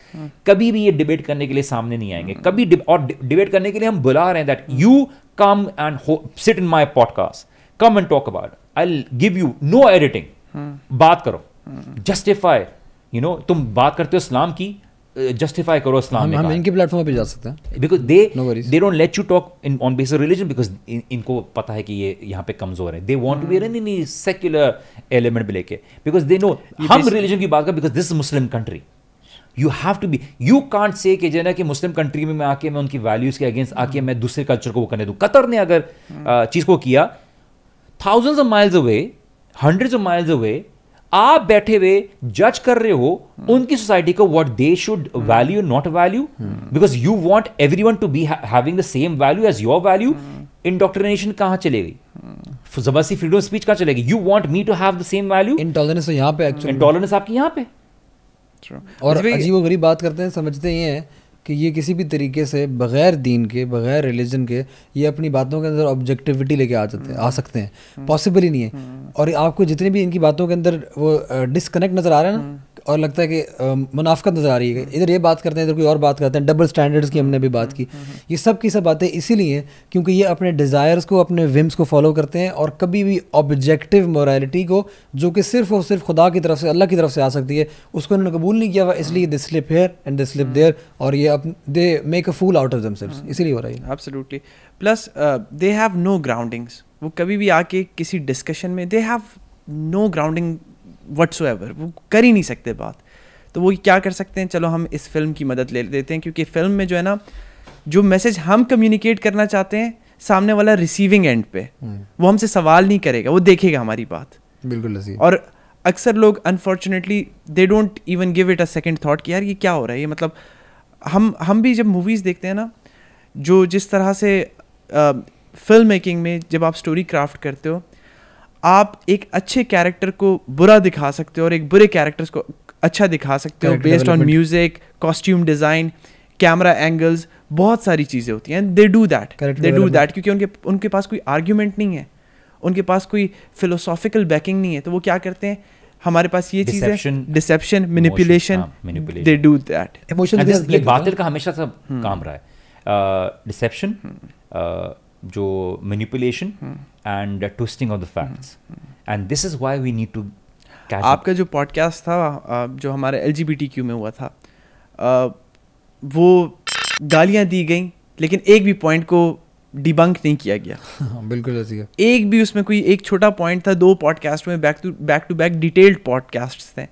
कभी भी ये डिबेट करने के लिए सामने नहीं आएंगे कभी, और डिबेट करने के लिए हम बुला रहे हैं that you come and sit in my podcast, come and talk about, I will give you no editing, बात करो, जस्टिफाई, यू नो तुम बात करते हो इस्लाम की, जस्टिफाई करो इस्लाम में। हम इनके प्लेटफॉर्म पे जा सकते हैं because they they don't let you talk in on base of religion, because इनको पता है कि ये यहाँ पे कमजोर है, they want to be in any secular element भी लेके, बिकॉज दे नो हम रिलीजन की बात कर, because this is Muslim country, you have to be, you can't say कि जो ना कि मुस्लिम कंट्री में मैं आके मैं उनकी वैल्यूज के अगेंस्ट आके मैं दूसरे कल्चर को वो करने दूँ। कतर ने अगर चीज को किया, thousands of miles away, hundreds of miles away आप बैठे हुए जज कर रहे हो उनकी सोसाइटी को, what they should value not value, because you want everyone to be having the same value as your value. Indoctrination कहाँ चलेगी, जबरदस्ती फ्रीडम स्पीच कहाँ चलेगी, you want me to have the same value. Intolerance यहाँ पे, intolerance आपकी यहाँ पे। और अजीबोगरीब बात करते हैं, समझते ये हैं कि ये किसी भी तरीके से बगैर दीन के, बगैर रिलीजन के, ये अपनी बातों के अंदर ऑब्जेक्टिविटी लेके आ जाते हैं, आ सकते हैं, पॉसिबल ही नहीं है। और आपको जितने भी इनकी बातों के अंदर वो डिसकनेक्ट नज़र आ रहा है ना, और लगता है कि मुनाफकत नज़र आ रही है, इधर ये बात करते हैं इधर कोई और बात करते हैं, डबल स्टैंडर्ड्स की हमने भी बात की। ये सब की सब बातें इसीलिए क्योंकि ये अपने डिज़ायर्स को, अपने विम्स को फॉलो करते हैं, और कभी भी ऑब्जेक्टिव मोरालिटी को, जो कि सिर्फ और सिर्फ खुदा की तरफ से, अल्लाह की तरफ से आ सकती है, उसको उन्होंने कबूल नहीं किया हुआ। इसलिए they slip here and they slip there, और ये they make a fool out of themselves, इसीलिए हो रहा है। Absolutely, plus they have no groundings. वो कभी भी आके किसी डिस्कशन में, they have no grounding whatsoever, वो कर ही नहीं सकते बात। तो वो क्या कर सकते हैं, चलो हम इस फिल्म की मदद ले लेते हैं, क्योंकि फिल्म में जो है ना, जो मैसेज हम कम्युनिकेट करना चाहते हैं, सामने वाला रिसीविंग एंड पे वो हमसे सवाल नहीं करेगा, वो देखेगा हमारी बात। बिल्कुल। और अक्सर लोग unfortunately they don't even give it a second thought कि यार ये क्या हो रहा है। ये मतलब हम हम भी जब मूवीज़ देखते हैं ना, जो जिस तरह से फिल्म मेकिंग में जब आप स्टोरी क्राफ्ट करते हो, आप एक अच्छे कैरेक्टर को बुरा दिखा सकते हो और एक बुरे कैरेक्टर्स को अच्छा दिखा सकते हो, based on music, costume design, camera angles, बहुत सारी चीज़ें होती हैं। They do that, they do that, क्योंकि उनके उनके पास कोई आर्ग्यूमेंट नहीं है, उनके पास कोई फिलोसॉफिकल बैकिंग नहीं है, तो वो क्या करते हैं, हमारे पास ये चीज़ है, deception, manipulation, they do that. Emotion बातिल का हमेशा सब काम रहा है, डिसेप्शन, जो manipulation and twisting of the facts, and this is why we need to. आपका जो पॉडकास्ट था जो हमारे एलजीबीटीक्यू में हुआ था, वो गालियाँ दी गई, लेकिन एक भी पॉइंट को डिबंक नहीं किया गया। बिल्कुल ऐसी है, एक भी उसमें कोई एक छोटा पॉइंट था, दो पॉडकास्ट में back to back to back detailed podcasts थे,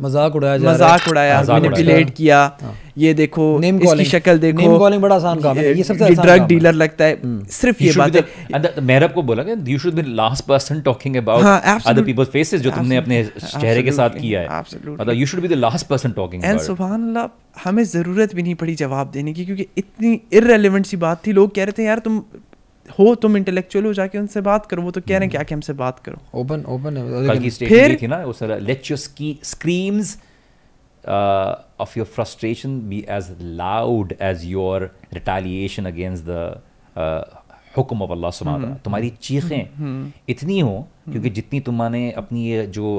मजाक उड़ाया जा रहा है, मजाक उड़ाया, मैनिपुलेट किया, ये देखो इसकी शक्ल देखो, नेम कॉलिंग बड़ा आसान काम है, ये सबसे आसान ड्रग डीलर लगता है, सिर्फ ये बात है। मेहरब को बोला कि you should be last person talking about other peoples faces, जो तुमने अपने चेहरे के साथ किया है, मतलब you should be the last person talking. And सुभान अल्लाह, हमें जरूरत भी नहीं पड़ी जवाब देने की, क्योंकि इतनी इररिलेवेंट सी बात थी। लोग कह रहे थे यार तुम हो, तुम इंटेलेक्चुअल हो, जाके उनसे बात करो, वो तो कह रहे हैं क्या कि हमसे बात करो, ओपन ओपन है। कल की स्टेटमेंट थी ना, उस let your screams of your frustration be as loud as your retaliation against the हुक्म ऑफ अल्लाह सुभान अल्लाह। तुम्हारी चीखें इतनी हो क्योंकि जितनी तुमने अपनी ये जो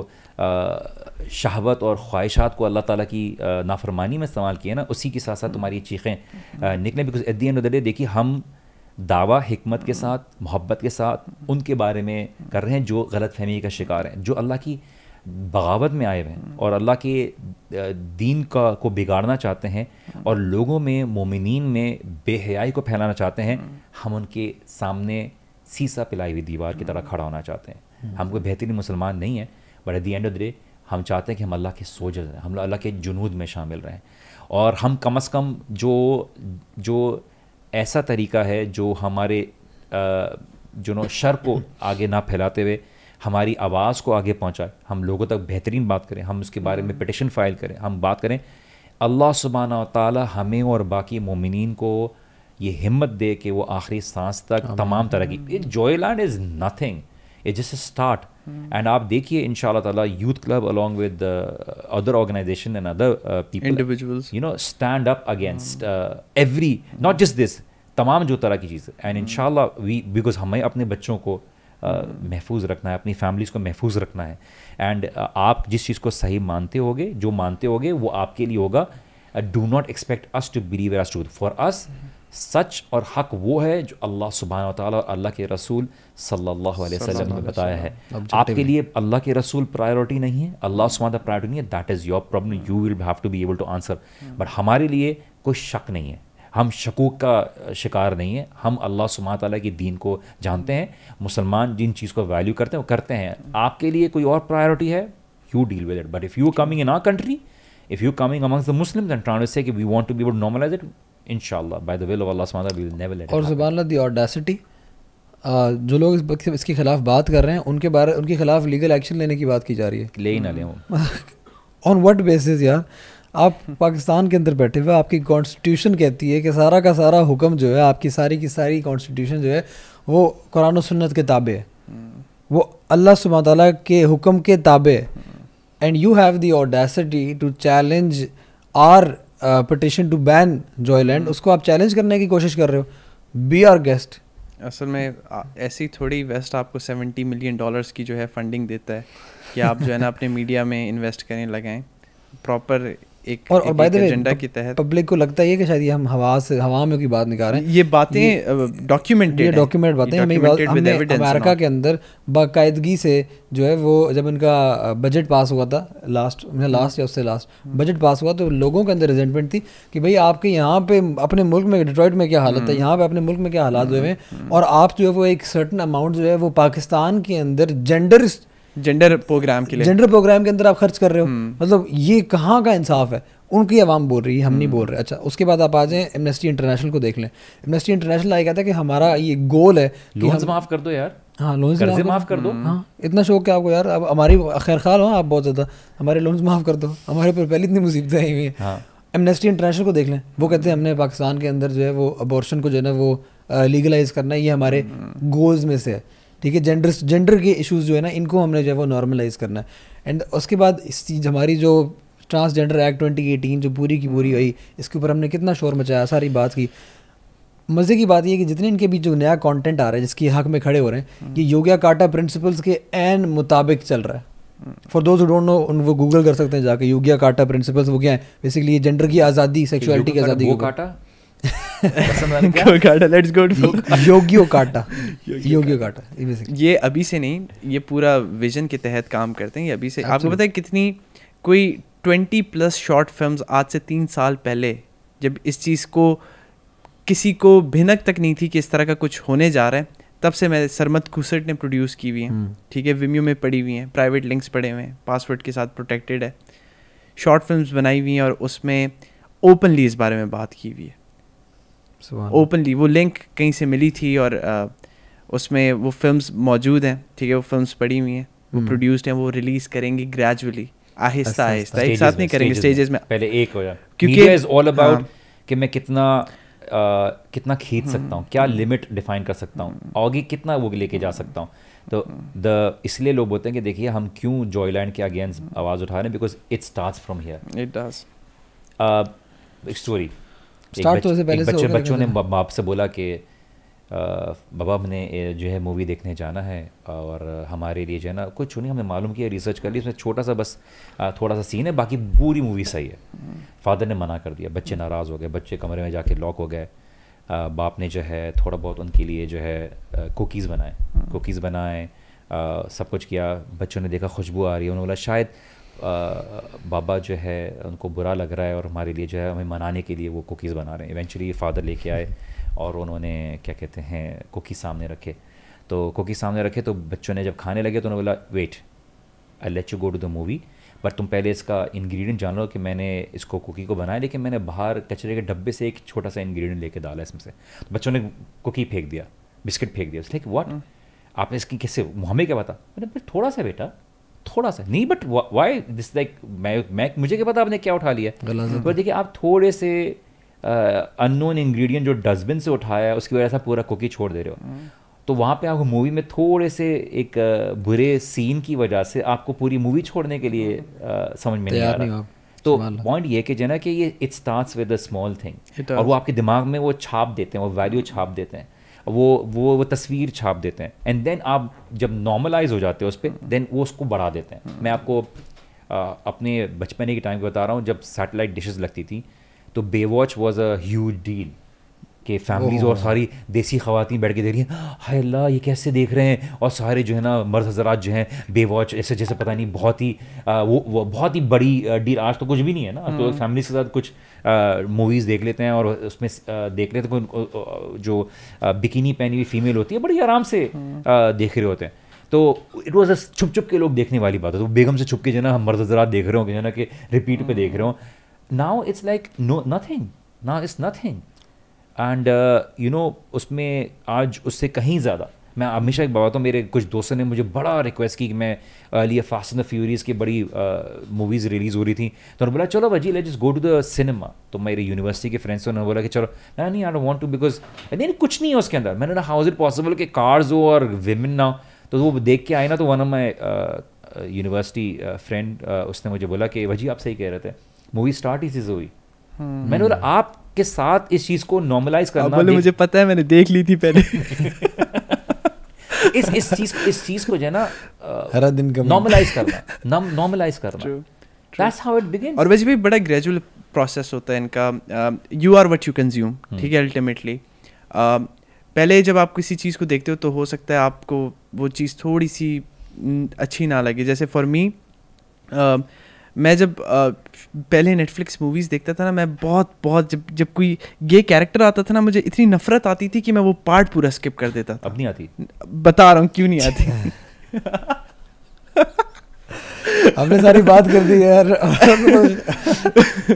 शहवत और ख्वाहिशात को अल्लाह ताला की नाफरमानी में इस्तेमाल किया ना, उसी के साथ साथ तुम्हारी चीखें निकलें। Because at the end of the day देखिए, हम दावा हिकमत के साथ, मोहब्बत के साथ उनके बारे में कर रहे हैं जो गलत फहमी का शिकार हैं, जो अल्लाह की बगावत में आए हुए हैं और अल्लाह के दीन का को बिगाड़ना चाहते हैं और लोगों में, मोमिनीन में बेहयाई को फैलाना चाहते हैं। हम उनके सामने सीसा पिलाई हुई दीवार की तरह खड़ा होना चाहते हैं। हम कोई बेहतरीन मुसलमान नहीं है, but at the end of the day हम चाहते हैं कि हम अल्लाह के सोल्जर्स हैं, हम अल्लाह के जुनूद में शामिल रहें और हम कम अज़ कम जो जो ऐसा तरीका है जो हमारे जो नो शर को आगे ना फैलाते हुए हमारी आवाज़ को आगे पहुंचाए, हम लोगों तक बेहतरीन बात करें, हम उसके बारे में पिटिशन फ़ाइल करें, हम बात करें। अल्लाह सुब्हाना व तआला हमें और बाकी मोमिनीन को ये हिम्मत दे कि वो आखिरी सांस तक तमाम तरह की। Joyland is nothing, it just start. And आप देखिए इंशाअल्लाह ताला youth club along with other organization and other people individuals you know stand up against every, not just this, तमाम जो तरह की चीज़। एंड इंशाअल्लाह वी बिकॉज हमें अपने बच्चों को Uh, महफूज रखना है, अपनी फैमिलीज को महफूज रखना है। एंड uh, आप जिस चीज़ को सही मानते होगे, जो मानते होगे वो आपके लिए होगा। Do not expect us to believe us truth, for us सच और हक वो है जो अल्लाह सुब्हान व तआला और अल्लाह के रसूल सल्लल्लाहु अलैहि वसल्लम ने बताया है। आपके लिए अल्लाह के रसूल प्रायोरिटी नहीं है, अल्लाह सुब्हान व तआला प्रायोरिटी नहीं है, that is your problem, you will have to be able to answer. But हमारे लिए कोई शक नहीं है, हम शकूक का शिकार नहीं है, हम अल्लाह सुब्हान व तआला की दीन को जानते हैं। मुसलमान जिन चीज़ को वैल्यू करते हैं वो करते हैं। आपके लिए कोई और प्रायोरिटी है, you deal with it. But if you coming in our country, if you coming amongst the Muslims and trying to say कि we want to be able to normalize it, इंशाअल्लाह बाय द विल ऑफ अल्लाह सुब्हान व तआला we will never let it. और सुब्हानअल्लाह दी audacity, जो लोग इस वक्त इसके खिलाफ बात कर रहे हैं उनके बारे उनके खिलाफ लीगल एक्शन लेने की बात की जा रही है। ले ही ना लें, ऑन व्हाट बेसिस यार? आप पाकिस्तान के अंदर बैठे हुए, आपकी कॉन्स्टिट्यूशन कहती है कि सारा का सारा हुक्म जो है, आपकी सारी की सारी कॉन्स्टिट्यूशन जो है वो कुरान और सुन्नत के ताबे है, वो अल्लाह सुब्हान तआला के हुक्म के ताबे। And you have the audacity to challenge or petition to ban Joyland, उसको आप चैलेंज करने की कोशिश कर रहे हो। Be our guest. असल में ऐसी थोड़ी वेस्ट आपको सेवेंटी मिलियन डॉलर्स की जो है फंडिंग देता है कि आप जो है ना अपने मीडिया में इन्वेस्ट करने लगाएं प्रॉपर एक, और, एक, और बाय द वे के तहत पब्लिक को लगता है कि शायद ये हम हवा से हवा में की बात निकाल रहे हैं। ये बातें डॉक्यूमेंटेड ये डॉक्यूमेंट बातें हमने अमेरिका के अंदर बाकायदगी से जो है वो, जब इनका बजट पास हुआ था लास्ट लास्ट या उससे लास्ट बजट पास हुआ तो लोगों के अंदर रिजेंटमेंट थी कि भाई आपके यहाँ पे अपने मुल्क में डिट्रॉइट में क्या हालत है, यहाँ पे अपने मुल्क में क्या हालात हुए हैं, और आप जो है वो एक सर्टन अमाउंट जो है वो पाकिस्तान के अंदर जेंडर जेंडर प्रोग्राम के लिए जेंडर प्रोग्राम के अंदर आप खर्च कर रहे हो। मतलब ये कहाँ का इंसाफ है? उनकी आवाम बोल रही है, हम नहीं बोल रहे। अच्छा, उसके बाद आप आ जाएं एमनेस्टी इंटरनेशनल को देख लें। एमनेस्टी इंटरनेशनल आया कहता है कि हमारा ये गोल है कि हम माफ़ कर दो यार, हाँ लोन्स माफ़ कर दो, हाँ इतना शौक है आपको यार, अब हमारी खैर ख्याल हो आप बहुत ज़्यादा, हमारे लोन्स माफ़ कर दो, हमारे ऊपर पहले इतनी मुसीबतें आई हुई हैं। एमनेस्टी इंटरनेशनल को देख लें, वो कहते हैं हमने पाकिस्तान के अंदर जो है वो अबॉर्शन को जो है ना वो लीगलाइज करना, ये हमारे गोल्स में से है। ठीक है, जेंडर जेंडर के इश्यूज़ जो है ना इनको हमने जो है वो नॉर्मलाइज करना है। एंड उसके बाद इस चीज़ हमारी जो ट्रांसजेंडर एक्ट ट्वेंटी एटीन जो पूरी की पूरी हुई, इसके ऊपर हमने कितना शोर मचाया, सारी बात की। मज़े की बात यह कि जितने इनके बीच जो नया कंटेंट आ रहा है जिसके हक में खड़े हो रहे हैं, ये योग्याकार्टा प्रिंसिपल्स के एन मुताबिक चल रहा है। For those who don't know, उन वो गूगल कर सकते हैं जाकर, योग्याकार्टा प्रिंसिपल्स वो क्या है? बेसिकली जेंडर की आज़ादी, सेक्शुअलिटी की आज़ादी। लेट्स गो योगियो काटा योगियो काटा ये अभी से नहीं, ये पूरा विजन के तहत काम करते हैं ये अभी से। आपको पता है कितनी कोई ट्वेंटी प्लस शॉर्ट फिल्म्स आज से तीन साल पहले, जब इस चीज़ को किसी को भिनक तक नहीं थी कि इस तरह का कुछ होने जा रहा है, तब से मैं सरमद खूसट ने प्रोड्यूस की हुई हैं। ठीक है, विम्यो में पड़ी हुई हैं, प्राइवेट लिंक्स पड़े हुए हैं, पासवर्ड के साथ प्रोटेक्टेड है, शॉर्ट फिल्म्स बनाई हुई हैं और उसमें ओपनली इस बारे में बात की हुई है। ओपनली वो लिंक कहीं से मिली थी और आ, उसमें वो फिल्म्स मौजूद हैं। ठीक है, वो फिल्म्स पड़ी हुई हैं, वो प्रोड्यूस्ड हैं, वो रिलीज़ करेंगी ग्रेजुअली, आहिस्ता आहिस्ता, एक साथ नहीं करेंगे, स्टेजेस में पहले एक हो जाए, क्योंकि इज ऑल अबाउट कि मैं कितना आ, कितना खींच सकता हूँ, क्या लिमिट डिफाइन कर सकता हूँ, आगे कितना वो लेके जा सकता हूँ। तो द इसलिए लोग बोलते हैं कि देखिए हम क्यों जॉयलैंड के अगेंस्ट आवाज़ उठा रहे हैं, because it starts from here. It does. एक स्टोरी स्टार्ट तो से पहले बच्चे बच्चों ने बाप से बोला कि बाबा हमने जो है मूवी देखने जाना है और हमारे लिए जो है ना कुछ नहीं, हमने मालूम किया, रिसर्च कर ली, उसमें छोटा सा बस थोड़ा सा सीन है, बाकी पूरी मूवी सही है। फादर ने मना कर दिया, बच्चे नाराज़ हो गए, बच्चे कमरे में जाके लॉक हो गए। बाप ने जो है थोड़ा बहुत उनके लिए जो है कुकीज़ बनाए कुकीज़ बनाए सब कुछ किया। बच्चों ने देखा खुशबू आ रही है, उन्होंने बोला शायद बाबा जो है उनको बुरा लग रहा है और हमारे लिए जो है हमें मनाने के लिए वो कुकीज़ बना रहे हैं। इवेंचुअली फादर लेके आए और उन्होंने क्या कहते हैं कुकीज़ सामने रखे, तो कुकीज़ सामने रखे तो बच्चों ने जब खाने लगे तो उन्होंने बोला wait I let you go to the movie but तुम पहले इसका इंग्रेडिएंट जान लो कि मैंने इसको कुकी को बनाया लेकिन मैंने बाहर कचरे के डब्बे से एक छोटा सा इंग्रेडिएंट लेके डाला इसमें से। तो बच्चों ने कुकी फेंक दिया, बिस्किट फेंक दिया। लाइक व्हाट, आपने इसकी कैसे मुहम्मे क्या पता? मैंने थोड़ा सा बेटा थोड़ा सा नहीं बट वाई दिस लाइक मैं मैं मुझे क्या पता आपने क्या उठा लिया। पर देखिए आप थोड़े से अननोन इंग्रेडिएंट जो डस्टबिन से उठाया है उसकी वजह से पूरा कुकी छोड़ दे रहे हो। तो वहाँ पे आपको मूवी में थोड़े से एक बुरे सीन की वजह से आपको पूरी मूवी छोड़ने के लिए आ, समझ में नहीं आ रहा। तो पॉइंट ये कि जना कि ये it starts with a small thing और वो आपके दिमाग में वो छाप देते हैं, वो वैल्यू छाप देते हैं, वो वो वो तस्वीर छाप देते हैं एंड देन आप जब नॉर्मलाइज हो जाते हो उस पर देन वो उसको बढ़ा देते हैं। मैं आपको आ, अपने बचपने के टाइम को बता रहा हूँ, जब सैटेलाइट डिशेज लगती थी तो Baywatch was a huge deal के फैमिलीज और सारी देसी खवातीन बैठ के देख रही हैं हाय अल्लाह ये कैसे देख रहे हैं, और सारे जो है ना मर्द हजरात जो हैं बेवॉच ऐसे जैसे पता नहीं बहुत ही आ, वो, वो बहुत ही बड़ी डील। आज तो कुछ भी नहीं है ना, तो फैमिलीज के साथ कुछ मूवीज़ देख लेते हैं और उसमें आ, देख लेते हैं जो आ, बिकिनी पहनी हुई फीमेल होती है बड़ी आराम से आ, देख रहे होते हैं। तो इट वॉज अ छुप छुप के लोग देखने वाली बात है, तो बेगम से छुप के जो ना हम मर्द हजरात देख रहे हो जो ना कि रिपीट पर देख रहे हो। Now it's like no nothing now it's nothing and you know उसमें आज उससे कहीं ज़्यादा मैं हमेशा एक बताता हूँ, मेरे कुछ दोस्तों ने मुझे बड़ा रिक्वेस्ट की कि मैं लिए फास्ट एंड फ्यूरियस की बड़ी मूवीज़ uh, रिलीज़ हो रही थी तो उन्होंने बोला चलो भाजी let's goat to the cinema. तो मेरे यूनिवर्सिटी के फ्रेंड्स ने बोला कि चलो ना नहीं I don't want to because नहीं कुछ नहीं है उसके अंदर। मैंने ना हाउ इज़ इट पॉसिबल कि कार्स हो और विमेन ना हो, तो वो देख के आए ना तो one of my university friend उसने मुझे बोला कि भाजी आप सही कह रहे थे, मूवी स्टार्ट इसी से हुई। मैंने बोला आप के साथ इस चीज को नॉर्मलाइज करना बोले मुझे पता है मैंने देख ली थी पहले। इस इस चीज इस चीज को जो है ना हर दिन नॉर्मलाइज करना नॉर्मलाइज करना दैट्स हाउ इट बिगिंस। और वैसे भी बड़ा ग्रेजुअल प्रोसेस होता है इनका, you are what you consume, ठीक है। अल्टीमेटली पहले जब आप किसी चीज को देखते हो तो हो सकता है आपको वो चीज़ थोड़ी सी अच्छी ना लगे। जैसे फॉर मी मैं जब uh, पहले नेटफ्लिक्स मूवीज़ देखता था ना, मैं बहुत बहुत जब जब कोई गे कैरेक्टर आता था ना मुझे इतनी नफरत आती थी कि मैं वो पार्ट पूरा स्किप कर देता था। अब नहीं आती, बता रहा हूँ क्यों नहीं आती। हमने सारी बात कर दी यार।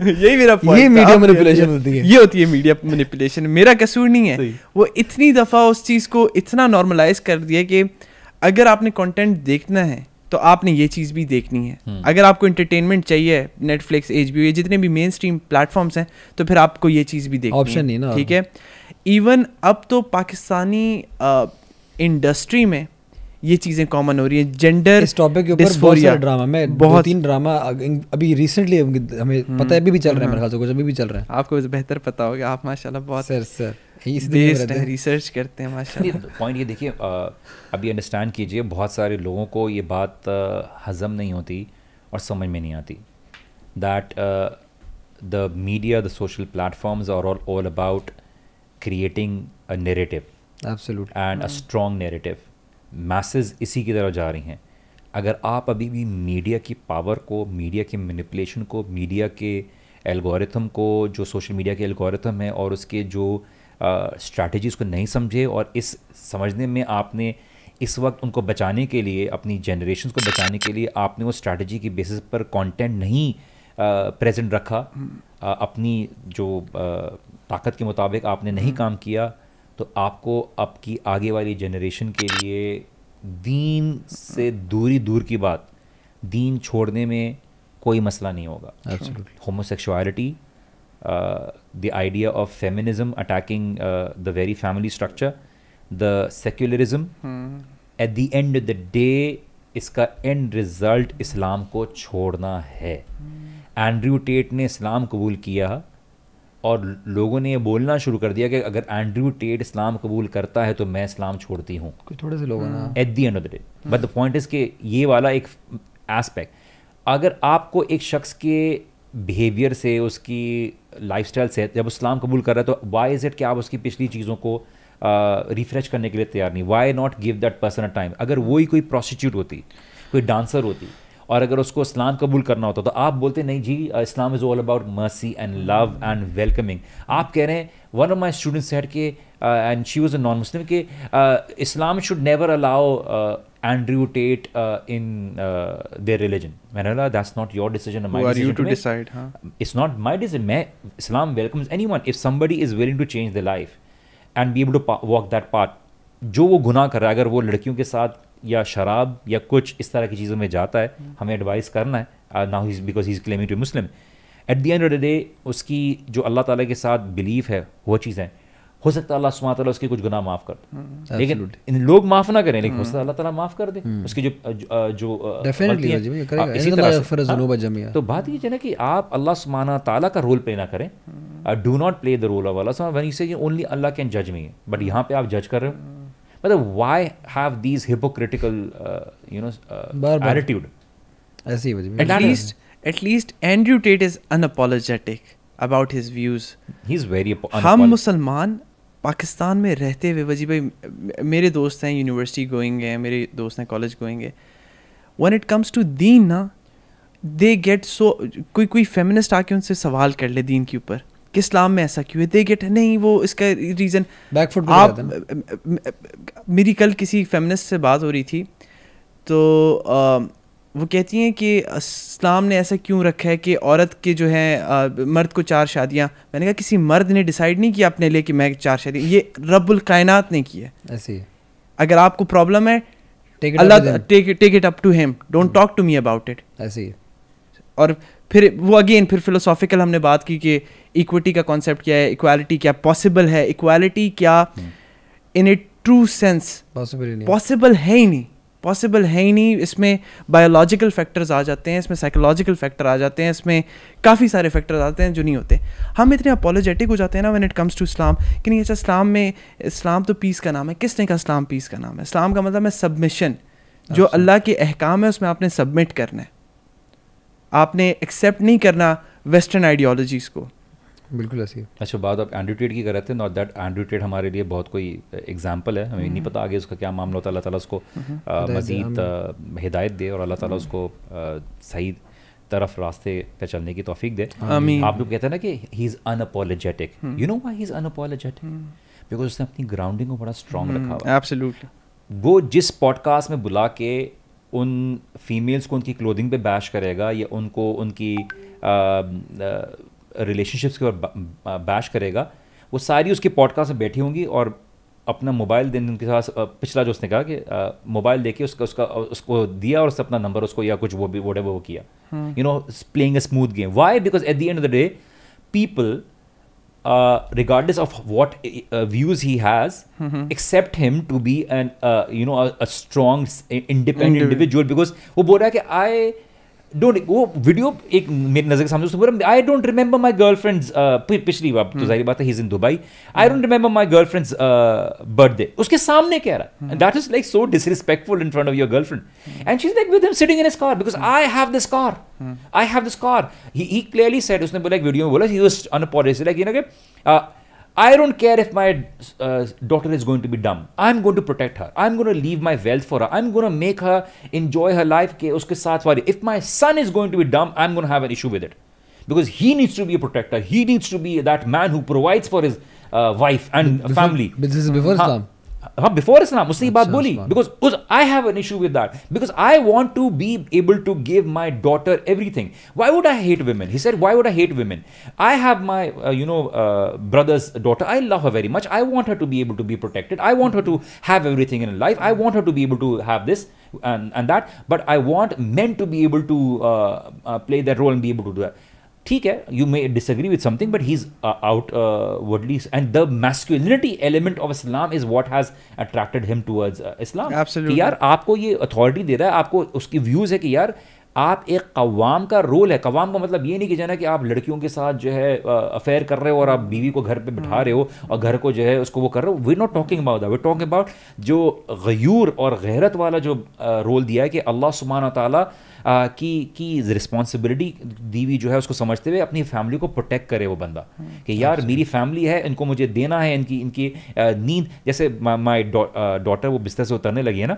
यही मेरा ये मीडिया मैनिपुलेशन होती है, ये होती है मीडिया मैनिपुलेशन, मेरा कसूर नहीं है। वो इतनी दफ़ा उस चीज़ को इतना नॉर्मलाइज कर दिया कि अगर आपने कंटेंट देखना है तो आपने ये चीज़ भी देखनी है। अगर आपको एंटरटेनमेंट चाहिए, नेटफ्लिक्स, एचबीओ, ये जितने भी मेन स्ट्रीम प्लेटफॉर्म्स हैं, तो फिर आपको ये चीज़ भी देखनी है। ऑप्शन नहीं ना, ठीक है। इवन अब तो पाकिस्तानी इंडस्ट्री में ये चीज़ें कॉमन हो रही है, जेंडर इस टॉपिक के ऊपर बहुत सारा ड्रामा। मैं बहुत तीन ड्रामा अभी रिसेंटली हमें पता है अभी भी चल रहे हैं, मेरे ख्याल से कुछ अभी भी चल रहे हैं। आपको बेहतर पता होगा, आप माशाल्लाह बहुत सर सर रिसर्च करते हैं माशाल्लाह। पॉइंट ये देखिए अभी अंडरस्टैंड कीजिए, बहुत सारे लोगों को ये बात हजम नहीं होती और समझ में नहीं आती that the media the social platforms are all about creating a narrative and a strong narrative. Message इसी की तरफ जा रही हैं। अगर आप अभी भी मीडिया की पावर को, मीडिया के मैनिपुलेशन को, मीडिया के एल्गोरिथम को, जो सोशल मीडिया के एल्गोरिथम है और उसके जो स्ट्रैटेजीज uh, को नहीं समझे और इस समझने में आपने इस वक्त उनको बचाने के लिए, अपनी जनरेशन को बचाने के लिए आपने वो स्ट्रैटेजी की बेसिस पर कंटेंट नहीं प्रेजेंट uh, रखा, uh, अपनी जो uh, ताकत के मुताबिक आपने नहीं काम किया, तो आपको आपकी आगे वाली जनरेशन के लिए दीन से दूरी दूर की बात, दीन छोड़ने में कोई मसला नहीं होगा। Homosexuality, Uh, the idea of feminism attacking uh, the very family structure, the secularism, hmm. at the end of the day इसका end result इस्लाम को छोड़ना है। एंड्रयू टेट ने इस्लाम कबूल किया और लोगों ने ये बोलना शुरू कर दिया कि अगर एंड्रयू टेट इस्लाम कबूल करता है तो मैं इस्लाम छोड़ती हूँ, थोड़े से लोगों ने at the end of the day. But the point is के ये वाला एक एस्पेक्ट, अगर आपको एक शख्स के बिहेवियर से, उसकी लाइफस्टाइल से जब इस्लाम कबूल कर रहा है, तो वाई इज़ इट कि आप उसकी पिछली चीज़ों को रिफ्रेश करने के लिए तैयार नहीं? Why not give that person a time? अगर वही कोई प्रोस्टिट्यूट होती, कोई डांसर होती, और अगर उसको इस्लाम कबूल करना होता तो आप बोलते नहीं जी Islam is all about mercy and love and welcoming. आप कह रहे हैं one of my students said के and she was a non Muslim के Islam should never allow Andrew Tate uh, in uh, their religion. Manala, that's not your decision or my Who decision. Who are you to, to decide? Huh? It's not my decision. Main, Islam welcomes anyone. If somebody is willing to change their life and be able to walk that path, जो वो गुनाह कर रहा है, अगर वो लड़कियों के साथ या शराब या कुछ इस तरह की चीज़ों में जाता है, hmm. हमें एडवाइस करना है ना, because he is claiming to Muslim. At the end of the day उसकी जो अल्लाह ताला के साथ बिलीफ है वो चीज़ें, हो सकता है अल्लाह सुब्हान ताला उसके कुछ गुनाह माफ़ कर दे, लेकिन इन लोग माफ़ ना करें, लेकिन हो सकता है अल्लाह ताला माफ़ कर दे उसकी जो जो डेफिनेटली। तो बात ये है ना कि आप अल्लाह सुब्हान ताला का रोल प्ले ना करें, do not play the role of अल्लाह व्हेन यू से ओनली अल्लाह कैन जज मी, बट यहाँ पे आप जज कर रहे हो। मतलब why have these hypocritical you know attitude? ऐसे ही at least at least Andrew Tate is unapologetic about his views. He is very हम मुसलमान पाकिस्तान में रहते हुए वजी भाई, मेरे दोस्त हैं यूनिवर्सिटी गोइंग हैं, मेरे दोस्त हैं कॉलेज गोइंग हैं, वन इट कम्स टू दीन ना दे गेट सो, कोई कोई फेमिनिस्ट आके उनसे सवाल कर ले दीन के ऊपर कि इस्लाम में ऐसा क्यों है, दे गेट नहीं वो इसका रीज़न बैकफुट। आप मेरी कल किसी फेमिनिस्ट से बात हो रही थी तो आ, वो कहती हैं कि इस्लाम ने ऐसा क्यों रखा है कि औरत के जो है मर्द को चार शादियाँ। मैंने कहा किसी मर्द ने डिसाइड नहीं किया अपने लिए कि मैं चार शादियाँ, ये रब्बुल कायनात ने की है। ऐसे ही अगर आपको प्रॉब्लम है अल्लाह take take it up to him, don't talk to me about it. ऐसे ही और फिर वो अगेन फिर फिलोसॉफिकल हमने बात की कि इक्विटी का कॉन्सेप्ट क्या है, इक्वालिटी क्या पॉसिबल है, इक्वालिटी क्या in a true sense possible है ही नहीं, पॉसिबल है ही नहीं। इसमें बायोलॉजिकल फैक्टर्स आ जाते हैं, इसमें साइकोलॉजिकल फैक्टर आ जाते हैं, इसमें काफ़ी सारे फैक्टर्स आते हैं जो नहीं होते। हम इतने अपोलोजेटिक हो जाते हैं ना when it comes to Islam कि नहीं अच्छा इस्लाम में, इस्लाम तो पीस का नाम है। किसने कहा इस्लाम पीस का नाम है? इस्लाम का मतलब है सबमिशन, जो अल्लाह के अहकाम है उसमें आपने सबमिट करना है, आपने एक्सेप्ट नहीं करना वेस्टर्न आइडियोलॉजीज़ को। बिल्कुल ऐसी। अच्छा बात आप एंड्रू टेट की कर रहे थे, नॉट दैट एंड्रू टेट हमारे लिए बहुत कोई एग्जांपल है, हमें नहीं पता आगे उसका क्या मामला होता है। अल्लाह ताला उसको मजीद हिदायत दे और अल्लाह ताला उसको सही तरफ रास्ते पे चलने की तौफीक दे। आप लोग कहते हैं ना कि he is unapologetic, you know why he is unapologetic? Because उसने अपनी ग्राउंडिंग को बड़ा स्ट्रॉन्ग रखा हुआ। एब्सोल्युटली। वो जिस पॉडकास्ट में बुला के उन फीमेल्स को उनकी क्लोथिंग पे बैश करेगा या उनको उनकी रिलेशनशिप्स के ऊपर बैश करेगा, वो सारी उसके पॉडकास्ट में बैठी होंगी और अपना मोबाइल देने उनके साथ पिछला जो उसने कहा कि मोबाइल देके उसका उसका उसको दिया और उससे अपना नंबर उसको या कुछ वो भी व्हाटएवर वो किया, you know playing a smooth game. Why? Because at the end of the day people regardless of what views he has accept him to be an you know a strong independent individual. Because वो बोल रहा है कि I don't, वो video एक मेरी नजर के सामने उसने बोला I don't remember my girlfriends, पिछली बार तो जाहिर बात है he is in Dubai, I don't remember my girlfriends birthday, उसके सामने कह रहा है। That is like so disrespectful in front of your girlfriend and she is like with him sitting in his car because I have this car, I have this car. He clearly said, उसने बोला एक video में बोला he was unapologetic like you know कि I don't care if my uh, daughter is going to be dumb. I'm going to protect her. I'm going to leave my wealth for her. I'm going to make her enjoy her life. के उसके साथ वाली. If my son is going to be dumb, I'm going to have an issue with it, because he needs to be a protector. He needs to be that man who provides for his uh, wife and before, family. But this is before हाँ, Islam. हाँ before Islam. उसने ये बात बोली because उस I have an issue with that because I want to be able to give my daughter everything. Why would I hate women? He said, why would I hate women? I have my uh, you know uh, brother's daughter. I love her very much. I want her to be able to be protected. I want her to have everything in life. I want her to be able to have this and and that. But I want men to be able to uh, uh, play that role and be able to do that. ठीक है, you may disagree with something but he is outwardly and the masculinity element of Islam is what has attracted him towards Islam. यार आपको ये authority दे रहा है, आपको उसकी views है कि यार आप एक कवाम का रोल है। कवाम का मतलब ये नहीं कि जाना कि आप लड़कियों के साथ जो है अफेयर कर रहे हो और आप बीवी को घर पे बिठा रहे हो और घर को जो है उसको वो कर रहे हो। We not talking about that, we talking about जो गयूर और गैरत वाला जो रोल दिया है कि अल्लाह सुब्हानहू व तआला की की रिस्पॉन्सिबिलिटी दीवी जो है उसको समझते हुए अपनी फैमिली को प्रोटेक्ट करे वो बंदा कि यार मेरी फैमिली है, इनको मुझे देना है, इनकी इनकी नींद। जैसे माई डॉटर वो बिस्तर से उतरने लगी है ना,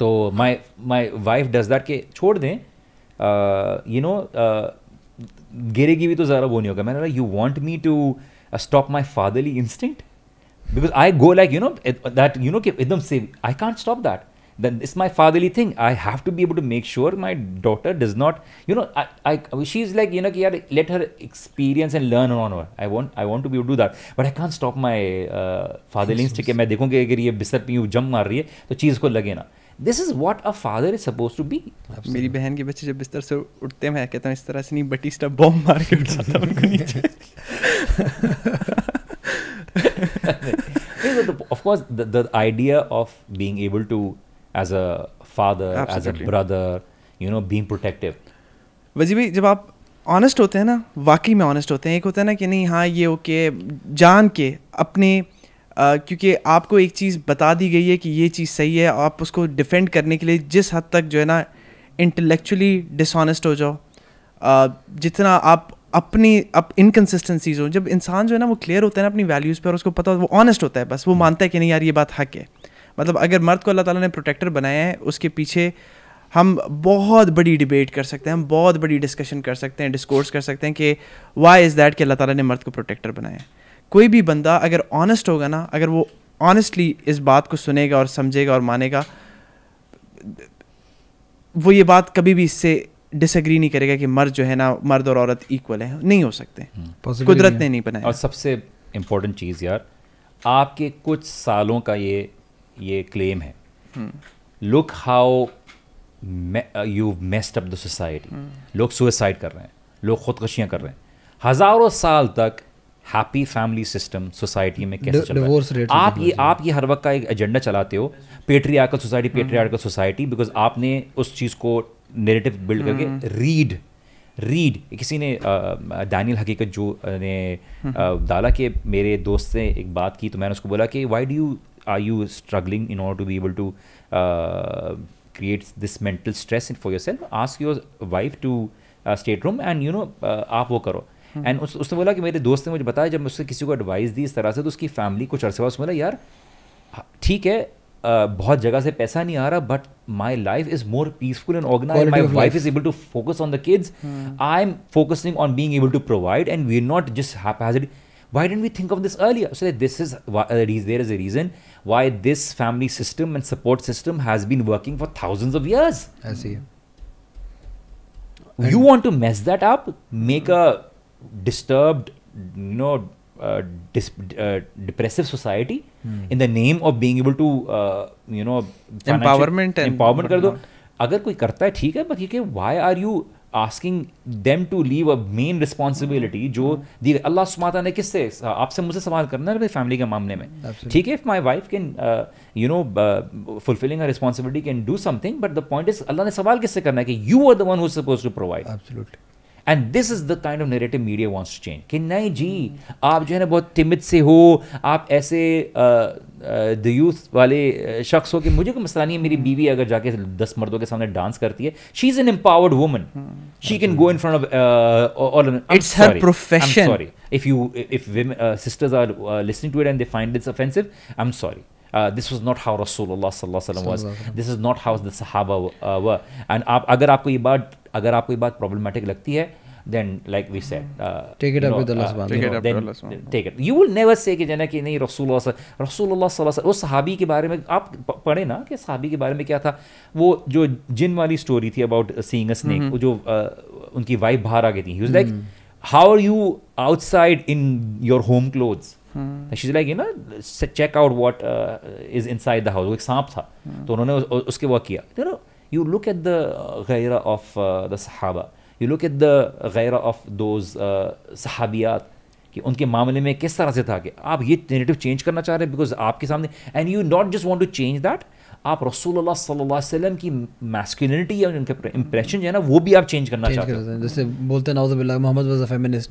तो my my wife does that के छोड़ दें, यू नो गिरेगी भी तो ज़रा वो नहीं होगा। मैंने कहा you want me to stop my fatherly instinct because I go like you know that you know कि एकदम से I can't stop that, then it's my fatherly thing, I have to be able to make sure my daughter does not, you know, I, I she's like, you know, let her experience and learn on her, I want I want to be able to do that, but I can't stop my uh, fatherly instinct कि मैं देखूँ कि अगर ये बिस्तर पे यूँ jump मार रही है तो चीज़ को लगे ना। This is what a father is supposed to be. मेरी बहन के बच्चे जब बिस्तर से उठते हैं मैं कहता हूँ इस तरह से नहीं बटिस्टा बॉम्ब मार के उठाता हूँ उनको नीचे। Of course the, the idea of being able to as a father, Absolutely. as a brother, you know, being protective. वजी भाई जब आप honest होते हैं ना, वाकई में honest होते हैं, एक होता है ना कि नहीं हाँ ये ओके जान के अपने आ, क्योंकि आपको एक चीज़ बता दी गई है कि ये चीज़ सही है, आप उसको डिफेंड करने के लिए जिस हद तक जो है ना इंटेलेक्चुअली डिसऑनेस्ट हो जाओ, आ, जितना आप अपनी अप इनकन्सिस्टेंसीज हो। जब इंसान जो है ना वो क्लियर होता है ना अपनी वैल्यूज़ पर, उसको पता, वो ऑनेस्ट होता है, बस वो मानता है कि नहीं यार ये बात हक है। मतलब अगर मर्द को अल्लाह ताला ने प्रोटेक्टर बनाया है उसके पीछे हम बहुत बड़ी डिबेट कर सकते हैं, हम बहुत बड़ी डिस्कशन कर सकते हैं, डिस्कोर्स कर सकते हैं कि व्हाई इज़ दैट कि अल्लाह ताला ने मर्द को प्रोटेक्टर बनाया है। कोई भी बंदा अगर ऑनेस्ट होगा ना, अगर वो ऑनेस्टली इस बात को सुनेगा और समझेगा और मानेगा, वो ये बात कभी भी इससे डिसएग्री नहीं करेगा कि मर्द जो है ना, मर्द और औरत इक्वल है, नहीं हो सकते, कुदरत ने नहीं बनाया। और सबसे इम्पोर्टेंट चीज़ यार, आपके कुछ सालों का ये ये क्लेम है, look how you messed up the society, लोग सुसाइड कर रहे हैं, लोग खुदकुशियाँ कर रहे हैं, हज़ारों साल तक हैप्पी फैमिली सिस्टम सोसाइटी में कैसे चल रहा है। आप ये आप ये हर वक्त का एक एजेंडा चलाते हो, patriarchal society patriarchal society, because आपने उस चीज़ को नैरेटिव बिल्ड करके रीड रीड किसी ने दानियल हकीकत जो ने डाला कि मेरे दोस्त से एक बात की, तो मैंने उसको बोला कि why do you Are you struggling in order to be able to uh, create this mental stress for yourself? Ask your wife to uh, stay at home and you know uh, आप वो करो। hmm. And उस उसने बोला कि मेरे दोस्त ने मुझे बताया, जब उसने किसी को एडवाइस दी इस तरह से, तो उसकी फैमिली कुछ अरसे बाद उसने बोला यार ठीक है uh, बहुत जगह से पैसा नहीं आ रहा, but my life is more peaceful and organise, my wife is able to focus on the kids, I am focusing on being able to provide and we are not just happy. Why didn't we think of this earlier? So that this is why, uh, there is a reason why this family system and support system has been working for thousands of years. I see. You want to mess that up? Make a disturbed, you know, uh, dis uh, depressive society hmm. in the name of being able to, uh, you know, empowerment and empowerment. कर दो। अगर कोई करता है ठीक है, but ये कि why are you asking them to leave a main responsibility जो दी गई अल्लाह सुमाता ने किससे, आपसे मुझसे सवाल करना है मेरी फैमिली के मामले में। ठीक है, if my wife can you know fulfilling a responsibility can do something, but the point is अल्लाह ने सवाल किससे करना है कि you are the one who is supposed to provide. And this is the kind of narrative media wants to change कि नहीं जी आप जो है ना बहुत तिमिद से हो, आप ऐसे द यूथ वाले शख्स हो कि मुझे कोई मसला नहीं है, मेरी बीवी अगर जाके दस मर्दों के सामने डांस करती है, she is an empowered woman, she can go in front of, it's her profession. Sorry if you if sisters are listening to it and they find this offensive, I am sorry. Uh, this was not how Rasulullah sallallahu alaihi wasallam was. This is not how the Sahaba uh, were. And आप अगर आपको ये बात अगर आपको ये बात problematic लगती है, then like we said, uh, take it up with Allah subhanahu wa taala. Take it. You will never say कि जना कि नहीं Rasulullah Rasulullah sallallahu alaihi wasallam, वो सहाबी के बारे में आप पढ़े ना कि सहाबी के बारे में क्या था, वो जो जिन वाली story थी about seeing a snake, वो जो उनकी wife बाहर आ गई थी, he was like, how are you outside in your home clothes? She's like you ना check out what is inside the house. वो एक सांप था तो उन्होंने उसके वह किया। You know you look at the गैरा ऑफ द सहाबा, यू लुक एट द गैरा ऑफ दोज सहाबियात कि उनके मामले में किस तरह से था कि आप ये नैरेटिव चेंज करना चाह रहे हैं बिकॉज आपके सामने, and you not just want to change that, आप रसूलुल्लाह सल्लल्लाहु अलैहि वसल्लम की मैस्कुलिनिटी या उनका इंप्रेशन जो है ना वो भी आप चेंज करना चाहते हो। जैसे बोलते हैं नाउज़ बिल्लाह मोहम्मद वाज अ फेमिनिस्ट,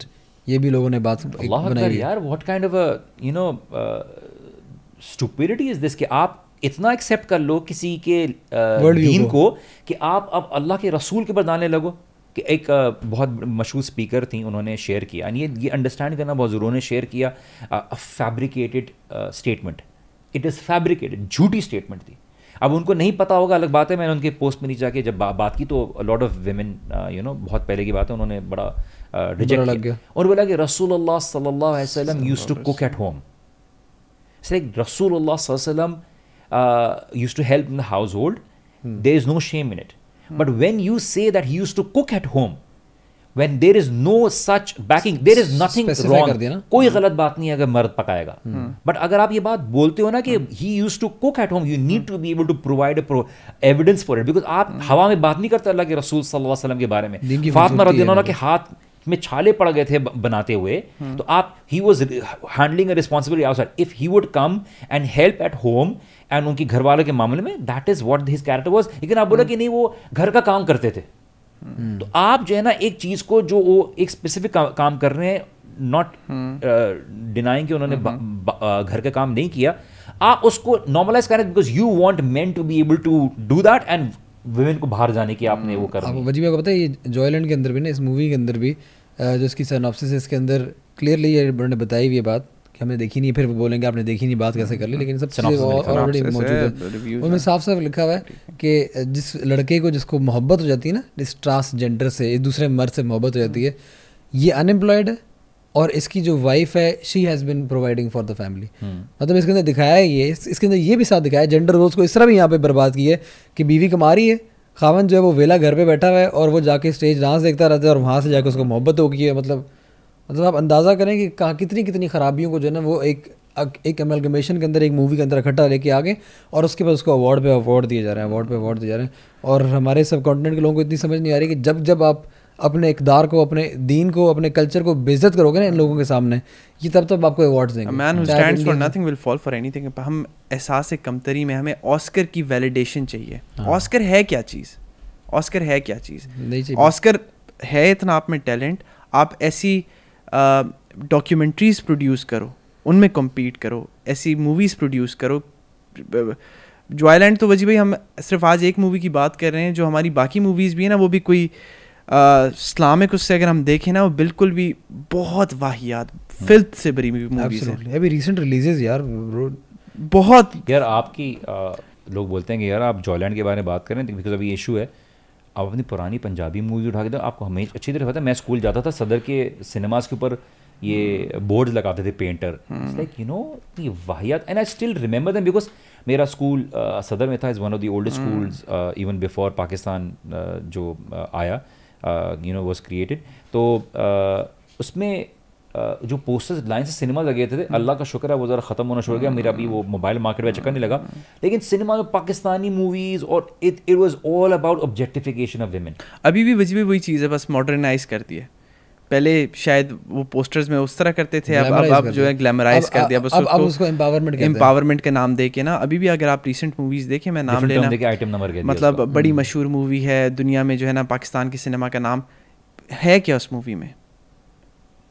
ये भी लोगों ने बात बनाई यार। What kind of a you know stupidity is this कि आप इतना एक्सेप्ट कर लो किसी के दीन को कि आप अब अल्लाह के रसूल के बदलाने लगो। कि एक बहुत मशहूर स्पीकर थी, उन्होंने शेयर किया, ये ये अंडरस्टैंड करना बहुत ज़रूरी, उन्होंने शेयर किया a fabricated statement, it is fabricated, झूठी स्टेटमेंट थी। अब उनको नहीं पता होगा अलग बात है, मैंने उनके पोस्ट में नहीं जाके जब बा, बात की तो lot of women you know बहुत पहले की बात है, उन्होंने बड़ा रिजेक्ट किया और बोला कि रसूलुल्लाह सल्लल्लाहु अलैहि वसल्लम used to cook at home, like रसूलुल्लाह सल्लल्लाहु अलैहि वसल्लम used to help in the household, there is no shame in it. But when you say that he used to cook at home, when there is no such backing, there is nothing wrong, कोई गलत बात नहीं है अगर मर्द पकाएगा। But अगर आप ये बात बोलते हो ना कि he used to cook at home, you need to be able to provide evidence for it, because आप हवा में बात नहीं करते अल्लाह के रसूल सल्लल्लाहु अलैहि वसल्लम के बारे में। फातिमा रदियल्लाहु अन्हा के हाथ में छाले पड़ गए थे बनाते हुए, तो आप he was handling a responsibility outside. If he would come and help at home and उनके घर वालों के मामले में, that is what his character was. लेकिन आप बोला कि नहीं वो घर का काम करते थे, तो आप जो है ना एक चीज को जो वो एक स्पेसिफिक का, काम कर रहे हैं, नॉट डिनाइंग कि उन्होंने बा, बा, घर का काम नहीं किया, आप उसको नॉर्मलाइज करें because you want men to be able to do that and women को बाहर जाने की आपने वो कर। वजीब आपको पता है ये जॉयलैंड के अंदर भी ना, इस मूवी के अंदर भी जो इसकी सिनॉप्सिस है इसके अंदर क्लियरली उन्होंने बताई हुई बात कि हमने देखी नहीं, फिर बोलेंगे आपने देखी नहीं, बात कैसे कर ली, लेकिन सब चीज़ें ऑलरेडी मौजूद है। उनमें साफ साफ लिखा हुआ है कि जिस लड़के को जिसको मोहब्बत हो जाती है ना इस ट्रांसजेंडर से, इस दूसरे मर्द से मोहब्बत हो जाती है, ये अनएम्प्लॉयड है और इसकी जो वाइफ है she has been providing for the family. मतलब इसके अंदर दिखाया है ये, इसके अंदर ये भी साथ दिखाया है जेंडर रोल्स को इस तरह भी यहाँ पर बर्बाद किया है कि बीवी कमा रही है, खावन जो है वो वेला घर पर बैठा हुआ है और वो जाके स्टेज डांस देखता रहता है और वहाँ से जाकर उसको मोहब्बत हो गई है। मतलब मतलब आप अंदाज़ा करें कि कहाँ कितनी कितनी खराबियों को जो है ना वो एक एक एमलगमेशन के अंदर, एक मूवी के अंदर इकट्ठा लेके आ गए और उसके बाद उसको अवार्ड पे अवार्ड दिए जा रहे हैं, अवार्ड पे अवार्ड दिए जा रहे हैं। और हमारे सब कॉन्टिनेंट के लोगों को इतनी समझ नहीं आ रही कि जब जब आप अपने इकदार को, अपने दीन को, अपने कल्चर को बेइज्जत करोगे ना इन लोगों के सामने, ये तब तब आपको अवार्ड्स देंगे। Man who stands for nothing will fall for anything. हम एहसास कमतरी में हमें ऑस्कर की वैलिडेशन चाहिए। ऑस्कर है क्या चीज़? ऑस्कर है क्या चीज़? ऑस्कर है इतना आप में टैलेंट, आप ऐसी डॉक्यूमेंट्रीज uh, प्रोड्यूस करो, उनमें कम्पीट करो, ऐसी मूवीज़ प्रोड्यूस करो। जॉयलैंड तो वजी भाई हम सिर्फ आज एक मूवी की बात कर रहे हैं, जो हमारी बाकी मूवीज़ भी है ना वो भी कोई इस्लामिक uh, उससे अगर हम देखें ना वो बिल्कुल भी बहुत वाहियात फिल्थ से भरी हुई मूवीज़ हैं। अभी रिसेंट रिलीजेज यार बहुत यार आपकी आ, लोग बोलते हैं कि यार आप जॉयलैंड के बारे में बात करें बिकॉज अभी इशू है। आप अपनी पुरानी पंजाबी मूवी उठा के दो, आपको हमें अच्छी तरह पता है मैं स्कूल जाता था, सदर के सिनेमास के ऊपर ये बोर्ड लगाते थे पेंटर, लाइक यू नो ये वाहियात। And I still remember them because मेरा स्कूल uh, सदर में था, is one of the oldest schools even before Pakistan uh, जो uh, आया यू नो वाज क्रिएटेड। तो uh, उसमें Uh, जो पोस्टर्स लाइन से सिनेमा लगे थे, थे अल्लाह का शुक्र है वो ज़रा ख़त्म होना शुरू हो गया, मेरा भी वो मोबाइल मार्केट में चक्कर नहीं लगा, लेकिन सिनेमा में पाकिस्तानी मूवीज़ और it it was all about objectification of women. अभी भी वजह वही चीज़ है, बस मॉडर्नाइज करती है। पहले शायद वो पोस्टर्स में उस तरह करते थे, अब अब आप जो है ग्लैमराइज कर दिया, बस अब उसको एम्पावरमेंट एम्पावरमेंट का नाम देके ना। अभी भी अगर आप रिसेंट मूवीज़ देखें, मैं नाम लेना आइटम नंबर, मतलब बड़ी मशहूर मूवी है दुनिया में जो है ना, पाकिस्तान के सिनेमा का नाम है क्या उस मूवी में?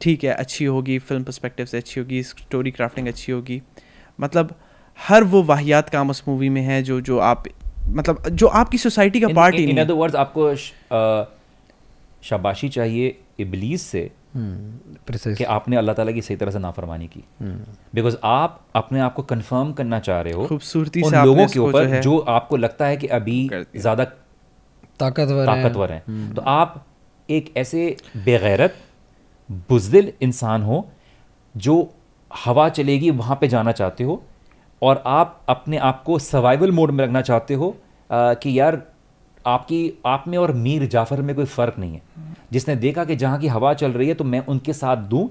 ठीक है, अच्छी होगी, फिल्म पर्सपेक्टिव से अच्छी होगी, स्टोरी क्राफ्टिंग अच्छी होगी, मतलब हर वो वाहियात काम उस मूवी में है जो जो आप मतलब जो आपकी सोसाइटी का पार्ट ही नहीं। इन अदर वर्ड्स आपको शाबाशी चाहिए इब्लीस से कि आपने अल्लाह ताला की सही तरह से नाफरमानी की, बिकॉज आप अपने आप को कंफर्म करना चाह रहे हो खूबसूरती से लोगों के ऊपर जो आपको लगता है कि अभी ज़्यादा ताकतवर हैं। तो आप एक ऐसे बेगैरत बुज़दिल इंसान हो जो हवा चलेगी वहाँ पे जाना चाहते हो और आप अपने आप को सर्वाइवल मोड में रखना चाहते हो आ, कि यार आपकी आप में और मीर जाफ़र में कोई फ़र्क नहीं है। जिसने देखा कि जहाँ की हवा चल रही है तो मैं उनके साथ दूँ,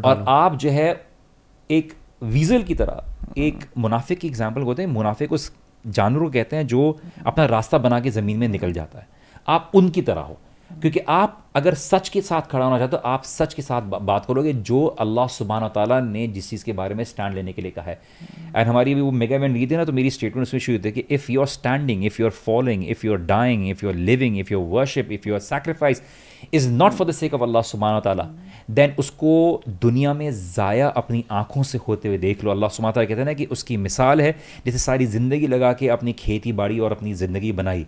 और आप जो है एक वीज़ल की तरह, एक मुनाफिक की एग्जाम्पल होते हैं, मुनाफिक उस जानवर को कहते हैं जो अपना रास्ता बना के ज़मीन में निकल जाता है, आप उनकी तरह हो। क्योंकि आप अगर सच के साथ खड़ा होना चाहते हो आप सच के साथ बा, बात करोगे जो अल्लाह सुब्हान व तआला ने जिस चीज़ के बारे में स्टैंड लेने के लिए कहा है। एंड हमारी भी वो मेगा इवेंट गई थी ना, तो मेरी स्टेटमेंट उसमें शुरू होती है कि if you are standing, if you are following, if you are dying, if you are living, if you are worship, if you are sacrifice is not for the sake of अल्लाह सुब्हान व तआला, then उसको दुनिया में ज़ाया अपनी आँखों से होते हुए देख लो। अल्लाह सुब्हान व तआला कहते हैं ना कि उसकी मिसाल है जैसे सारी ज़िंदगी लगा के अपनी खेती बाड़ी और अपनी ज़िंदगी बनाई,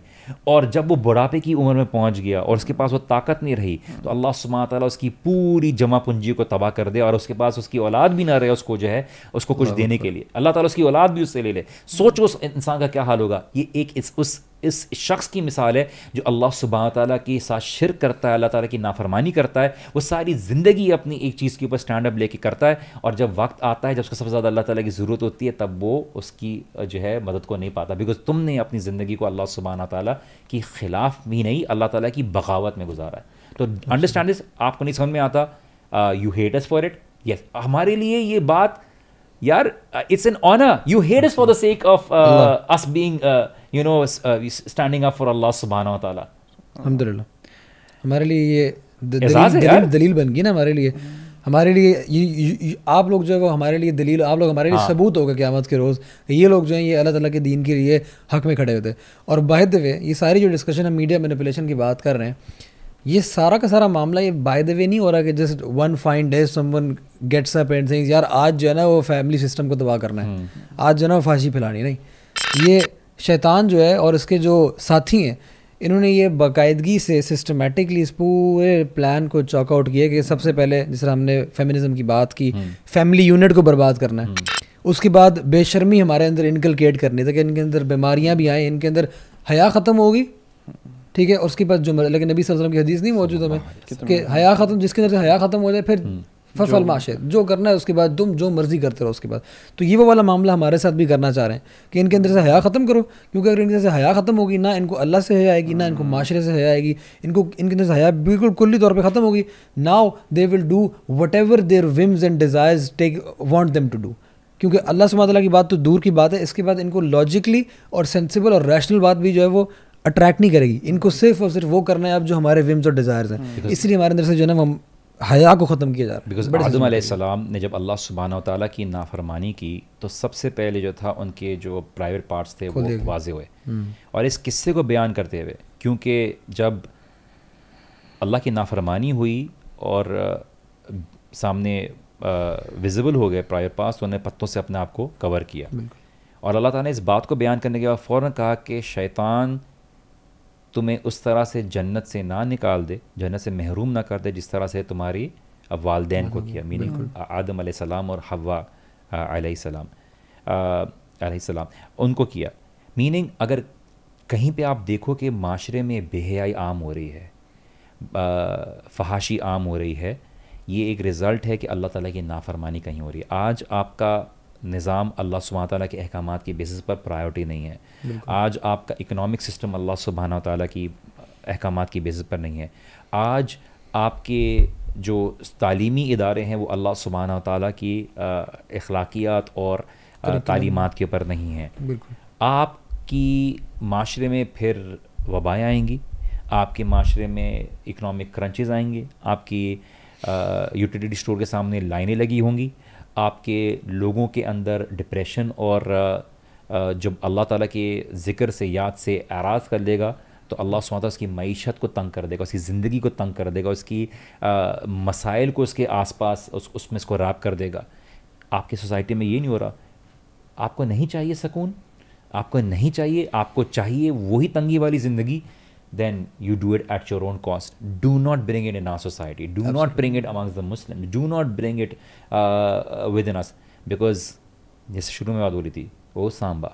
और जब वो बुढ़ापे की उम्र में पहुँच गया और उसके पास वो ताकत नहीं रही तो अल्लाह सुब्हान व तआला उसकी पूरी जमा पूंजी को तबाह कर दे और उसके पास उसकी औलाद भी ना रहे उसको जो है उसको कुछ देने के लिए, अल्लाह ताला उसकी औलाद भी उससे ले ले। सोचो उस इंसान का क्या हाल होगा। ये एक इस उस इस शख्स की मिसाल है जो अल्लाह सुब्हान ताला के साथ शिर्क करता है, अल्लाह ताला की नाफरमानी करता है, वो सारी ज़िंदगी अपनी एक चीज़ के ऊपर स्टैंड अप लेके करता है, और जब वक्त आता है जब उसको सबसे ज़्यादा अल्लाह ताला की ज़रूरत होती है तब वो उसकी जो है मदद को नहीं पाता, बिकॉज तुमने अपनी ज़िंदगी को अल्लाह सुब्हान ताला के ख़िलाफ़ भी नहीं अल्लाह ताला की बगावत में गुजारा है। तो अंडरस्टैंड दिस, आपको नहीं समझ में आता, you hate us for it, yes हमारे लिए ये बात यार it's an honour, you hate us for the sake of us being you know standing up for Allah सुब्हान व तआला। अल्हम्दुलिल्लाह हमारे लिए ये दलील, दलील, दलील बन गई ना हमारे लिए। हमारे लिए ये, ये, ये आप लोग जो है वो हमारे लिए दलील, आप लोग हमारे लिए सबूत होगा क़यामत के रोज़ ये लोग जो हैं ये अल्लाह ताला के दीन के लिए हक़ में खड़े होते। और बाय द वे ये सारी जो डिस्कशन हम मीडिया मैनिपुलेशन की बात कर रहे हैं, ये सारा का सारा मामला ये बाय द वे नहीं हो रहा कि just one fine day someone gets up and saying यार आज जो है ना वो फैमिली सिस्टम को तबाह करना है, आज जो है ना फांसी फैलानी। नहीं, ये शैतान जो है और इसके जो साथी हैं इन्होंने ये बाकायदगी से सिस्टमेटिकली इस पूरे प्लान को चॉकआउट किया कि सबसे पहले जिस तरह हमने फेमिनिज्म की बात की, फैमिली यूनिट को बर्बाद करना है, उसके बाद बेशर्मी हमारे अंदर इनकलकेट करनी ताकि इनके अंदर बीमारियाँ भी आएँ, इनके अंदर हया ख़त्म होगी, ठीक है, और उसके बाद जो लेकिन नबी सल्लल्लाहु अलैहि वसल्लम की हदीस नहीं मौजूद हमें कि हया ख़त्म, जिसके अंदर से हया ख़त्म हो जाए फिर फसल माशे जो करना है उसके बाद तुम जो मर्जी करते रहो उसके बाद। तो ये वो वाला मामला हमारे साथ भी करना चाह रहे हैं कि इनके अंदर से हया ख़त्म करो, क्योंकि अगर इनके अंदर से हया ख़त्म होगी ना इनको अल्लाह से हया आएगी ना इनको माशरे से हया आएगी, इनको इनके अंदर से हया बिल्कुल कुल्ली तौर पे ख़त्म होगी। Now they will do whatever their whims and desires take want them to do, क्योंकि अल्लाह सुब्हान व तआला की बात तो दूर की बात है, इसके बाद इनको लॉजिकली और सेंसिबल और रैशनल बात भी जो है वो अट्रैक्ट नहीं करेगी, इनको सिर्फ और सिर्फ वो करना है अब जो हमारे विम्स और डिज़ायर्स हैं, इसलिए हमारे अंदर से जो है ना हम हया को ख़त्म किया जा रहा है। बिकॉज आदम अलैहिस्सलाम ने जब अल्लाह सुब्हान व तआला की नाफरमानी की तो सबसे पहले जो था उनके जो प्राइवेट पार्ट्स थे वो वाज़े हुए, और इस किस्से को बयान करते हुए क्योंकि जब अल्लाह की नाफरमानी हुई और सामने विजिबल हो गए प्राइवेट पार्ट्स तो उन्होंने पत्तों से अपने आप को कवर किया, और अल्लाह ताला ने इस बात को बयान करने के बाद फ़ौरन कहा कि शैतान तुम्हें उस तरह से जन्नत से ना निकाल दे, जन्नत से महरूम ना कर दे जिस तरह से तुम्हारी अब वालदैन को किया, मीनिंग आदम अलैहिस्सलाम और हवा अलैहिस्सलाम अलैहिस्सलाम उनको किया। मीनिंग अगर कहीं पे आप देखो कि माशरे में बेहयाई आम हो रही है, फहाशी आम हो रही है, ये एक रिज़ल्ट है कि अल्लाह ताला की नाफरमानी कहीं हो रही है। आज आपका निज़ाम अल्लाह सुब्हान व तआला के अहकामात की बेसिस पर प्रायोरिटी नहीं है, आज आपका इकनॉमिक सिस्टम अल्लाह सुब्हान व तआला की अहकामात की बेसिस पर नहीं है, आज आपके जो तालीमी इदारे हैं वो अल्लाह सुब्हान व तआला की अखलाकियात और तालीमात के ऊपर नहीं हैं, आपकी माशरे में फिर वबाएँ आएंगी, आपके माशरे में इकनॉमिक क्रंचेज़ आएंगे, आपकी यूटिलिटी स्टोर के सामने लाइनें लगी होंगी, आपके लोगों के अंदर डिप्रेशन और जब अल्लाह ताला के ज़िक्र से याद से एराज़ कर लेगा तो अल्लाह सुब्हान व तआला उसकी मईशत को तंग कर देगा, उसकी ज़िंदगी को तंग कर देगा, उसकी मसाइल को उसके आसपास उस उसमें इसको राब कर देगा। आपकी सोसाइटी में ये नहीं हो रहा, आपको नहीं चाहिए सकून, आपको नहीं चाहिए, आपको चाहिए वही तंगी वाली ज़िंदगी, then you do it at your own cost. Do not bring it in our society. Do Absolutely. not bring it amongst the Muslims. Do not bring it uh, within us. Because जैसे शुरू में बात हो रही थी वो सांबा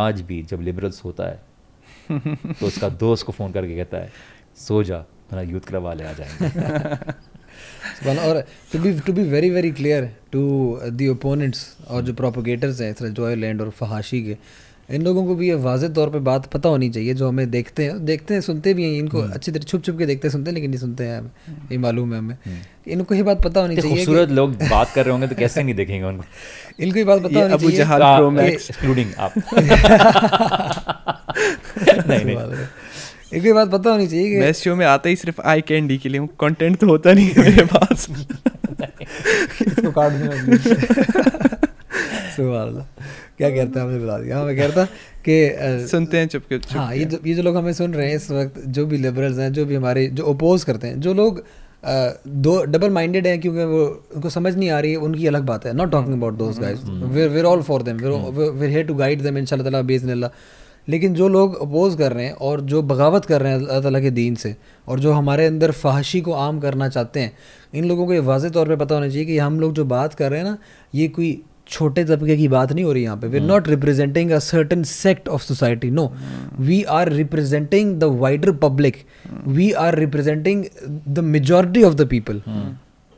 आज भी जब लिबरल्स होता है तो उसका दोस्त को फ़ोन करके कहता है सो जा वरना यूथ क्लब वाले आ जाएंगे। और to be to be very very clear to the opponents और जो propagators हैं इस जॉयलैंड और फहाशी के, इन लोगों को भी ये वाज़े तौर पे बात पता होनी चाहिए, जो हमें देखते हैं देखते हैं सुनते भी हैं, इनको अच्छी तरह छुप छुप के देखते हैं सुनते हैं लेकिन नहीं सुनते हैं, ये मालूम है हमें, इनको ये बात पता होनी चाहिए। खूबसूरत लोग बात कर रहे होंगे तो कैसे नहीं देखेंगे उनको, इनको ये बात पता होनी चाहिए। अबू जहाल प्रो मैक्स एक्सक्लूडिंग आप नहीं नहीं एक भी बात पता होनी चाहिए कि बेस्ट शो में आता ही सिर्फ आई कैंडी के लिए, कंटेंट तो होता नहीं है मेरे पास। इसको काट देना। सुभान अल्लाह, क्या कहता है, हमने बता दिया। हाँ, मैं कहता कि सुनते हैं चुपके चुपके। हाँ, ये जो ये जो लोग हमें सुन रहे हैं इस वक्त, जो भी लिबरल्स हैं, जो भी हमारे जो ओपोज करते हैं, जो लोग दो डबल माइंडेड हैं क्योंकि वो उनको समझ नहीं आ रही है, उनकी अलग बात है। Not talking about those guys, we are all for them, we are here to guide them इंशाल्लाह ताला बिइज़्निल्लाह। लेकिन जो लोग अपोज़ कर रहे हैं और जो बगावत कर रहे हैं अल्लाह ताला के दीन से, और जो हमारे अंदर फाहशी को आम करना चाहते हैं, इन लोगों को वाज़ेह तौर पे पता होना चाहिए कि हम लोग जो बात कर रहे हैं ना, ये कोई छोटे तबके की बात नहीं हो रही यहाँ पे। We are not representing a certain sect of society, no, we are representing the wider public, we are representing the majority of the people.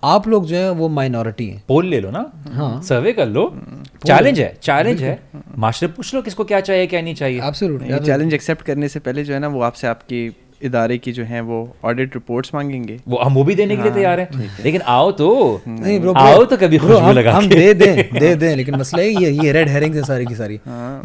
आप लोग जो है वो माइनॉरिटी हैं। पोल ले लो ना, हाँ, सर्वे कर लो, चैलेंज है, चैलेंज है, माशरे पूछ लो किसको क्या चाहिए क्या नहीं चाहिए। एब्सोल्युटली, चैलेंज एक्सेप्ट करने से पहले जो है ना, वो आपसे आपकी इदारे की जो है वो ऑडिट रिपोर्ट्स मांगेंगे, वो हम वो भी देने के लिए तैयार हैं, लेकिन आओ तो नहीं ब्रो, आओ तो कभी खुशबू लगा के हम दे दें दे दें लेकिन मसला ये ये रेड हेरिंग्स हैं सारी की सारी,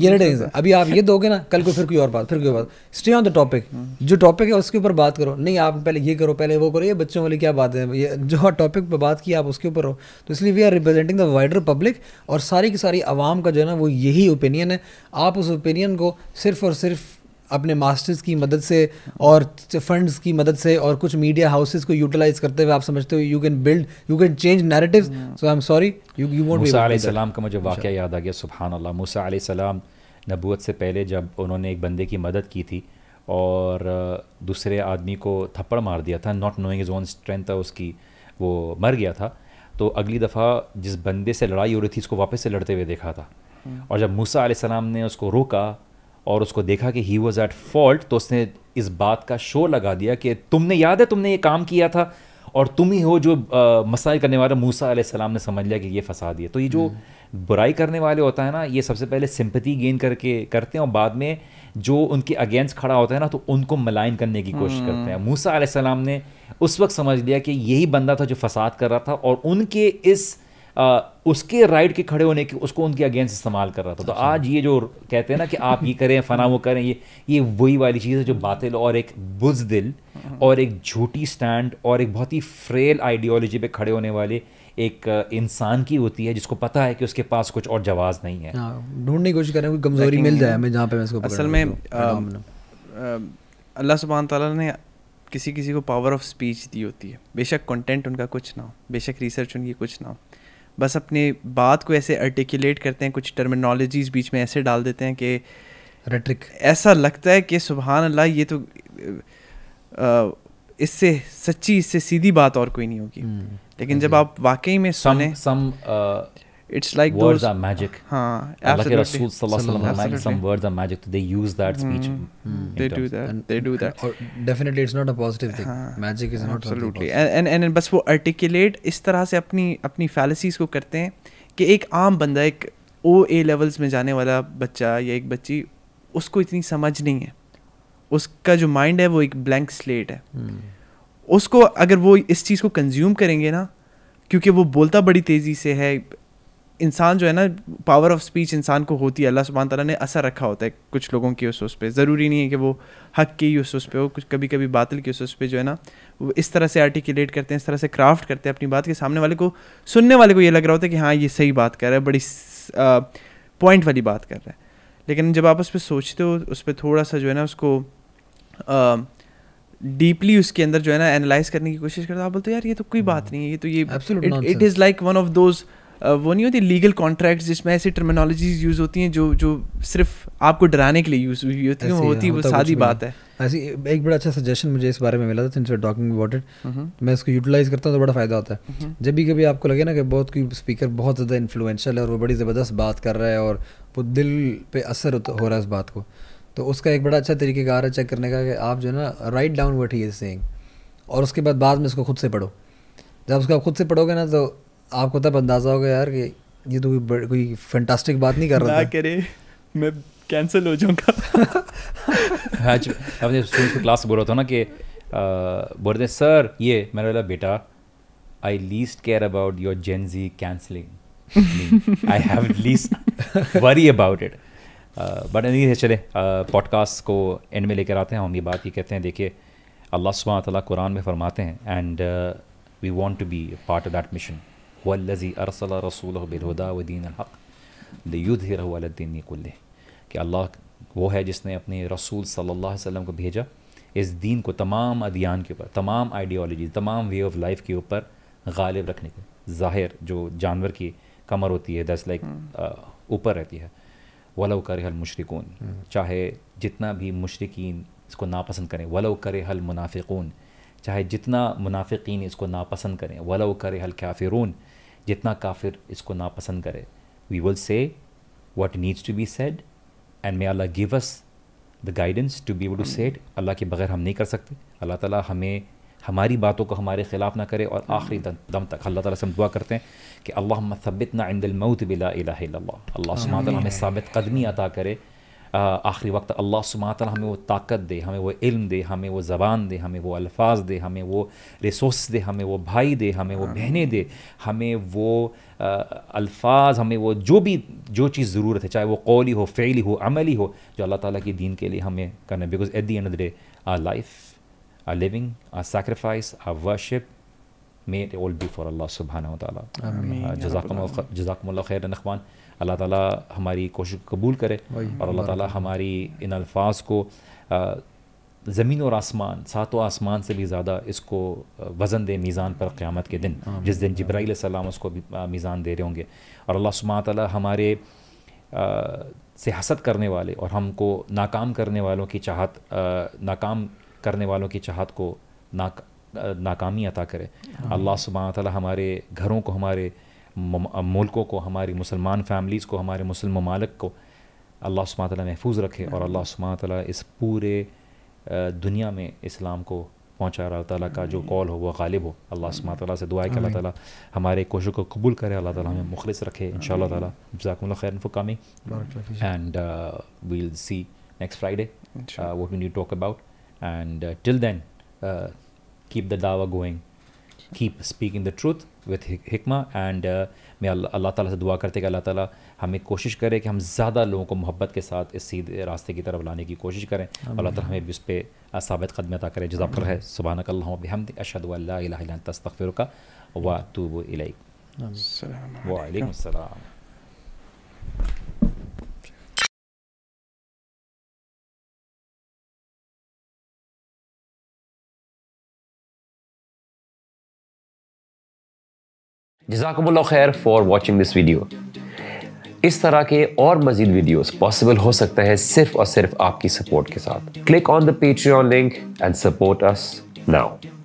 ये रेड हेरिंग्स हैं। अभी आप ये दोगे ना, कल को फिर कोई और बात, फिर कोई बात। स्टे ऑन द टॉपिक, जो टॉपिक है उसके ऊपर बात करो, नहीं आप पहले ये करो, पहले वो करो, ये बच्चों वाली क्या बात है, ये जो टॉपिक पर बात की आप उसके ऊपर हो। तो इसलिए we are representing the wider public, और सारी की सारी आवाम का जो है ना वो यही ओपिनियन है। आप उस ओपिनियन को सिर्फ और सिर्फ अपने मास्टर्स की मदद से और फंड्स की मदद से और कुछ मीडिया हाउसेस को यूटिलाइज करते हुए आप समझते हो you can build, you can change narratives. So I am sorry, you you won't be. मूसा अलैहिस्सलाम का मुझे वाकया याद आ गया, सुभान अल्लाह। मूसा अलैहिस्सलाम नबूवत से पहले जब उन्होंने एक बंदे की मदद की थी और दूसरे आदमी को थप्पड़ मार दिया था, not knowing his own strength था उसकी, वो मर गया था। तो अगली दफ़ा जिस बंदे से लड़ाई हो रही थी उसको वापस से लड़ते हुए देखा था, और जब मूसा अलैहिस्सलाम ने उसको रोका और उसको देखा कि ही वॉज एट फॉल्ट, तो उसने इस बात का शो लगा दिया कि तुमने, याद है तुमने ये काम किया था और तुम ही हो जो मसाइल करने वाला। मूसा अलैहिस्सलाम ने समझ लिया कि ये फसाद है। तो ये जो बुराई करने वाले होता है ना, ये सबसे पहले सिंपैथी गेन करके करते हैं और बाद में जो उनके अगेंस्ट खड़ा होता है ना, तो उनको मलाइन करने की कोशिश करते हैं। मूसा अलैहिस्सलाम ने उस वक्त समझ लिया कि यही बंदा था जो फसाद कर रहा था और उनके इस आ, उसके राइट के खड़े होने के उसको उनके अगेंस्ट इस्तेमाल कर रहा था। तो आज ये जो कहते हैं ना कि आप ये करें फना वो करें, ये ये वही वाली चीज़ है जो बातिल और एक बुज़दिल और एक झूठी स्टैंड और एक बहुत ही फ्रेल आइडियोलॉजी पे खड़े होने वाले एक इंसान की होती है, जिसको पता है कि उसके पास कुछ और जवाज़ नहीं है। ढूंढने की कोशिश करें, कोई कमज़ोरी मिल जाए हमें जहाँ पे इसको। असल में अल्लाह सुब्हान तआला ने किसी किसी को पावर ऑफ स्पीच दी होती है, बेशक कंटेंट उनका कुछ ना हो, बेशक रिसर्च उनकी कुछ ना हो, बस अपनी बात को ऐसे आर्टिकुलेट करते हैं, कुछ टर्मिनोलॉजीज बीच में ऐसे डाल देते हैं कि रेट्रिक ऐसा लगता है कि सुभान अल्लाह, ये तो इससे सच्ची, इससे सीधी बात और कोई नहीं होगी। लेकिन जब आप वाकई में सुने, some it's like words are magic. हाँ, अल्लाह के रसूल सल्लल्लाहु अलैहि वसल्लम some words are magic, they use that speech, they do that, they do that. और definitely it's not a positive thing, magic is not absolutely. And and बस वो articulate इस तरह से अपनी अपनी फैलेसीज को करते हैं कि एक आम बंदा, एक ओ ए लेवल्स में जाने वाला बच्चा या एक बच्ची, उसको इतनी समझ नहीं है, उसका जो माइंड है वो एक ब्लैंक स्लेट है। उसको अगर वो इस चीज़ को कंज्यूम करेंगे ना, क्योंकि वो बोलता बड़ी तेज़ी से है, इंसान जो है ना, पावर ऑफ स्पीच इंसान को होती है, अल्लाह सुब्हान तआला ने असर रखा होता है कुछ लोगों की उसूस पे। ज़रूरी नहीं है कि वो हक की उसूस पे हो, कुछ कभी कभी बातिल की उसूस पे जो है ना, वो इस तरह से आर्टिकुलेट करते हैं, इस तरह से क्राफ्ट करते हैं अपनी बात के, सामने वाले को, सुनने वाले को ये लग रहा होता है कि हाँ ये सही बात कर रहा है, बड़ी पॉइंट वाली बात कर रहा है। लेकिन जब आप उस पर सोचते हो, उस पर थोड़ा सा जो है ना उसको डीपली उसके अंदर जो है ना एनालाइज करने की कोशिश करते हो, आप बोलते हो यार ये तो कोई बात नहीं है, ये तो ये it is like one of those Uh, वो नहीं होती लीगल कॉन्ट्रैक्ट्स जिसमें ऐसी टर्मिनोलॉजीज यूज़ होती हैं जो जो सिर्फ आपको डराने के लिए यूज़ हुई होती है, होती वो सादी बात है। ऐसी एक बड़ा अच्छा सजेशन मुझे इस बारे में मिला था, since we are talking about it, मैं इसको यूटिलाइज़ करता हूँ तो बड़ा फ़ायदा होता है। जब भी कभी आपको लगे ना कि बहुत कोई स्पीकर बहुत ज़्यादा इन्फ्लुएंशियल है और वो बड़ी ज़बरदस्त बात कर रहा है और वो दिल पे असर हो रहा है उस बात को, तो उसका एक बड़ा अच्छा तरीक़ेकार है चेक करने का कि आप जो है ना write down what he is saying, और उसके बाद बाद में उसको खुद से पढ़ो। जब उसको आप खुद से पढ़ोगे ना तो आपको तब अंदाज़ा होगा यार कि ये तो कोई कोई फैंटास्टिक बात नहीं कर रहा था, करे मैं कैंसिल हो जाऊँगा। आज अपने स्टूडेंट्स को क्लास बोल रहा था ना कि बोल रहे सर ये, मैंने बोला बेटा I least care about your Gen Z cancelling, I have least worry about it. But नहीं चले पॉडकास्ट को एंड में लेकर आते हैं, हम ये बात ये कहते हैं, देखिए अल्लाह सुब्हानहू व तआला कुरान में फरमाते हैं and we want to be part of that mission, वल्लज़ी अरसल रसूलहु बिलहुदा व दीनिल हक़ लियुज़हिरहु अला दीनि कुल्लिह, कि अल्लाह वो है जिसने अपने रसूल सल्लल्लाहु अलैहि वसल्लम को भेजा इस दीन को तमाम अदियान के ऊपर, तमाम आइडियोलॉजी, तमाम वे ऑफ लाइफ के ऊपर गालिब रखने के। ज़ाहिर जो जानवर की कमर होती है दस लाइक ऊपर रहती है, वलो करहल मुशरिकून, चाहे जितना भी मुशरिकीन इसको नापसंद करें, वलो करहल मुनाफिकून, चाहे जितना मुनाफिकीन इसको नापसंद करें, वलो करहल काफिरून, जितना काफिर इसको नापसंद करे। We will say what needs to be said and may Allah give us the guidance to be able to say it. अल्लाह के बगैर हम नहीं कर सकते, अल्लाह ताला हमें हमारी बातों को हमारे ख़िलाफ़ ना करे। और आखिरी दम तक अल्लाह ताला से हम दुआ करते हैं कि अल्लाहुम्मा सब्बितना इंदल मौत बिला इलाहा इल्लल्लाह, अल्लाह सुब्हानहू व तआला हमें साबित कदमी अता करे आखिरी वक्त। अल्लाह सुब्हानहू व तआला हमें वो ताकत दे, हमें वो इल्म दे, हमें वो ज़बान दे, हमें वो अल्फाज दे, हमें वो रिसोर्स दे, हमें वो भाई दे, हमें वो बहनें दे, हमें वो अल्फाज, हमें वो जो भी जो चीज़ ज़रूरत है, चाहे वो कौली हो, फ़ेली हो, अमली हो, जो अल्लाह ताला की दीन के लिए हमें करना है। Because at the end of the day our life, our living, our sacrifice, our worship, may it all be for अल्लाह सुब्हानहू व तआला। जज़ाकुमुल्लाह जज़ाकुमुल्लाह खैरन इख्वान। अल्लाह ताला हमारी कोशिश कबूल करे और अल्लाह ताला हमारी इन अल्फाज को ज़मीन और आसमान, सातों आसमान से भी ज़्यादा इसको वज़न दे मीज़ान पर क़्यामत के दिन, जिस दिन जिब्राईल अलैहिस्सलाम उसको मीज़ान दे रहे होंगे। और अल्लाह सुब्हानहू व तआला हमारे आ, से हसद करने वाले और हमको नाकाम करने वालों की चाहत आ, नाकाम करने वालों की चाहत को नाक नाकामी अता करे। अल्लाह सुब्हानहू व तआला हमारे घरों को, हमारे मुल्कों को, हमारी मुसलमान फैमिलीज़ को, हमारे मुस्लिम ममालिक को अल्लाह सुब्हानहू व तआला महफूज रखे। और अल्लाह सुब्हानहू व तआला इस पूरे दुनिया में इस्लाम को पहुँचा रहा, ताला का जो कॉल हो वो गालिब हो। अल्लाह सुब्हानहू व तआला से दुआ है कि अल्लाह ताला हमारे कोशिश को कबूल करे, अल्लाह ताला हमें मुखलिस रखे इंशाअल्लाह ताला। जज़ाकुमुल्लाह खैरन for coming and we'll see next Friday what we need talk about, and till then keep the दावा going, keep speaking the truth with हिकमा। एंड मैं अल्लाह ताला से दुआ करते हैं कि अल्लाह ताला हमें कोशिश करे कि हम ज़्यादा लोगों को मोहब्बत के साथ इस सीधे रास्ते की तरफ लाने की कोशिश करें। अल्लाह ताला हमें भी उस पर साबित कदम अता करे। जज़ाकल्लाह खैर। सुब्हानकल्लाहुम्मा व बिहम्दिक, अशहदु अल्ला इलाहा इल्ला अंत, अस्तगफिरुका व अतूबु इलैक। वालेकुम अस्सलाम। जज़ाकुमुल्लाह खैर फॉर वॉचिंग दिस वीडियो। इस तरह के और मज़ीद वीडियोस पॉसिबल हो सकता है सिर्फ और सिर्फ आपकी सपोर्ट के साथ। Click on the Patreon link and support us now.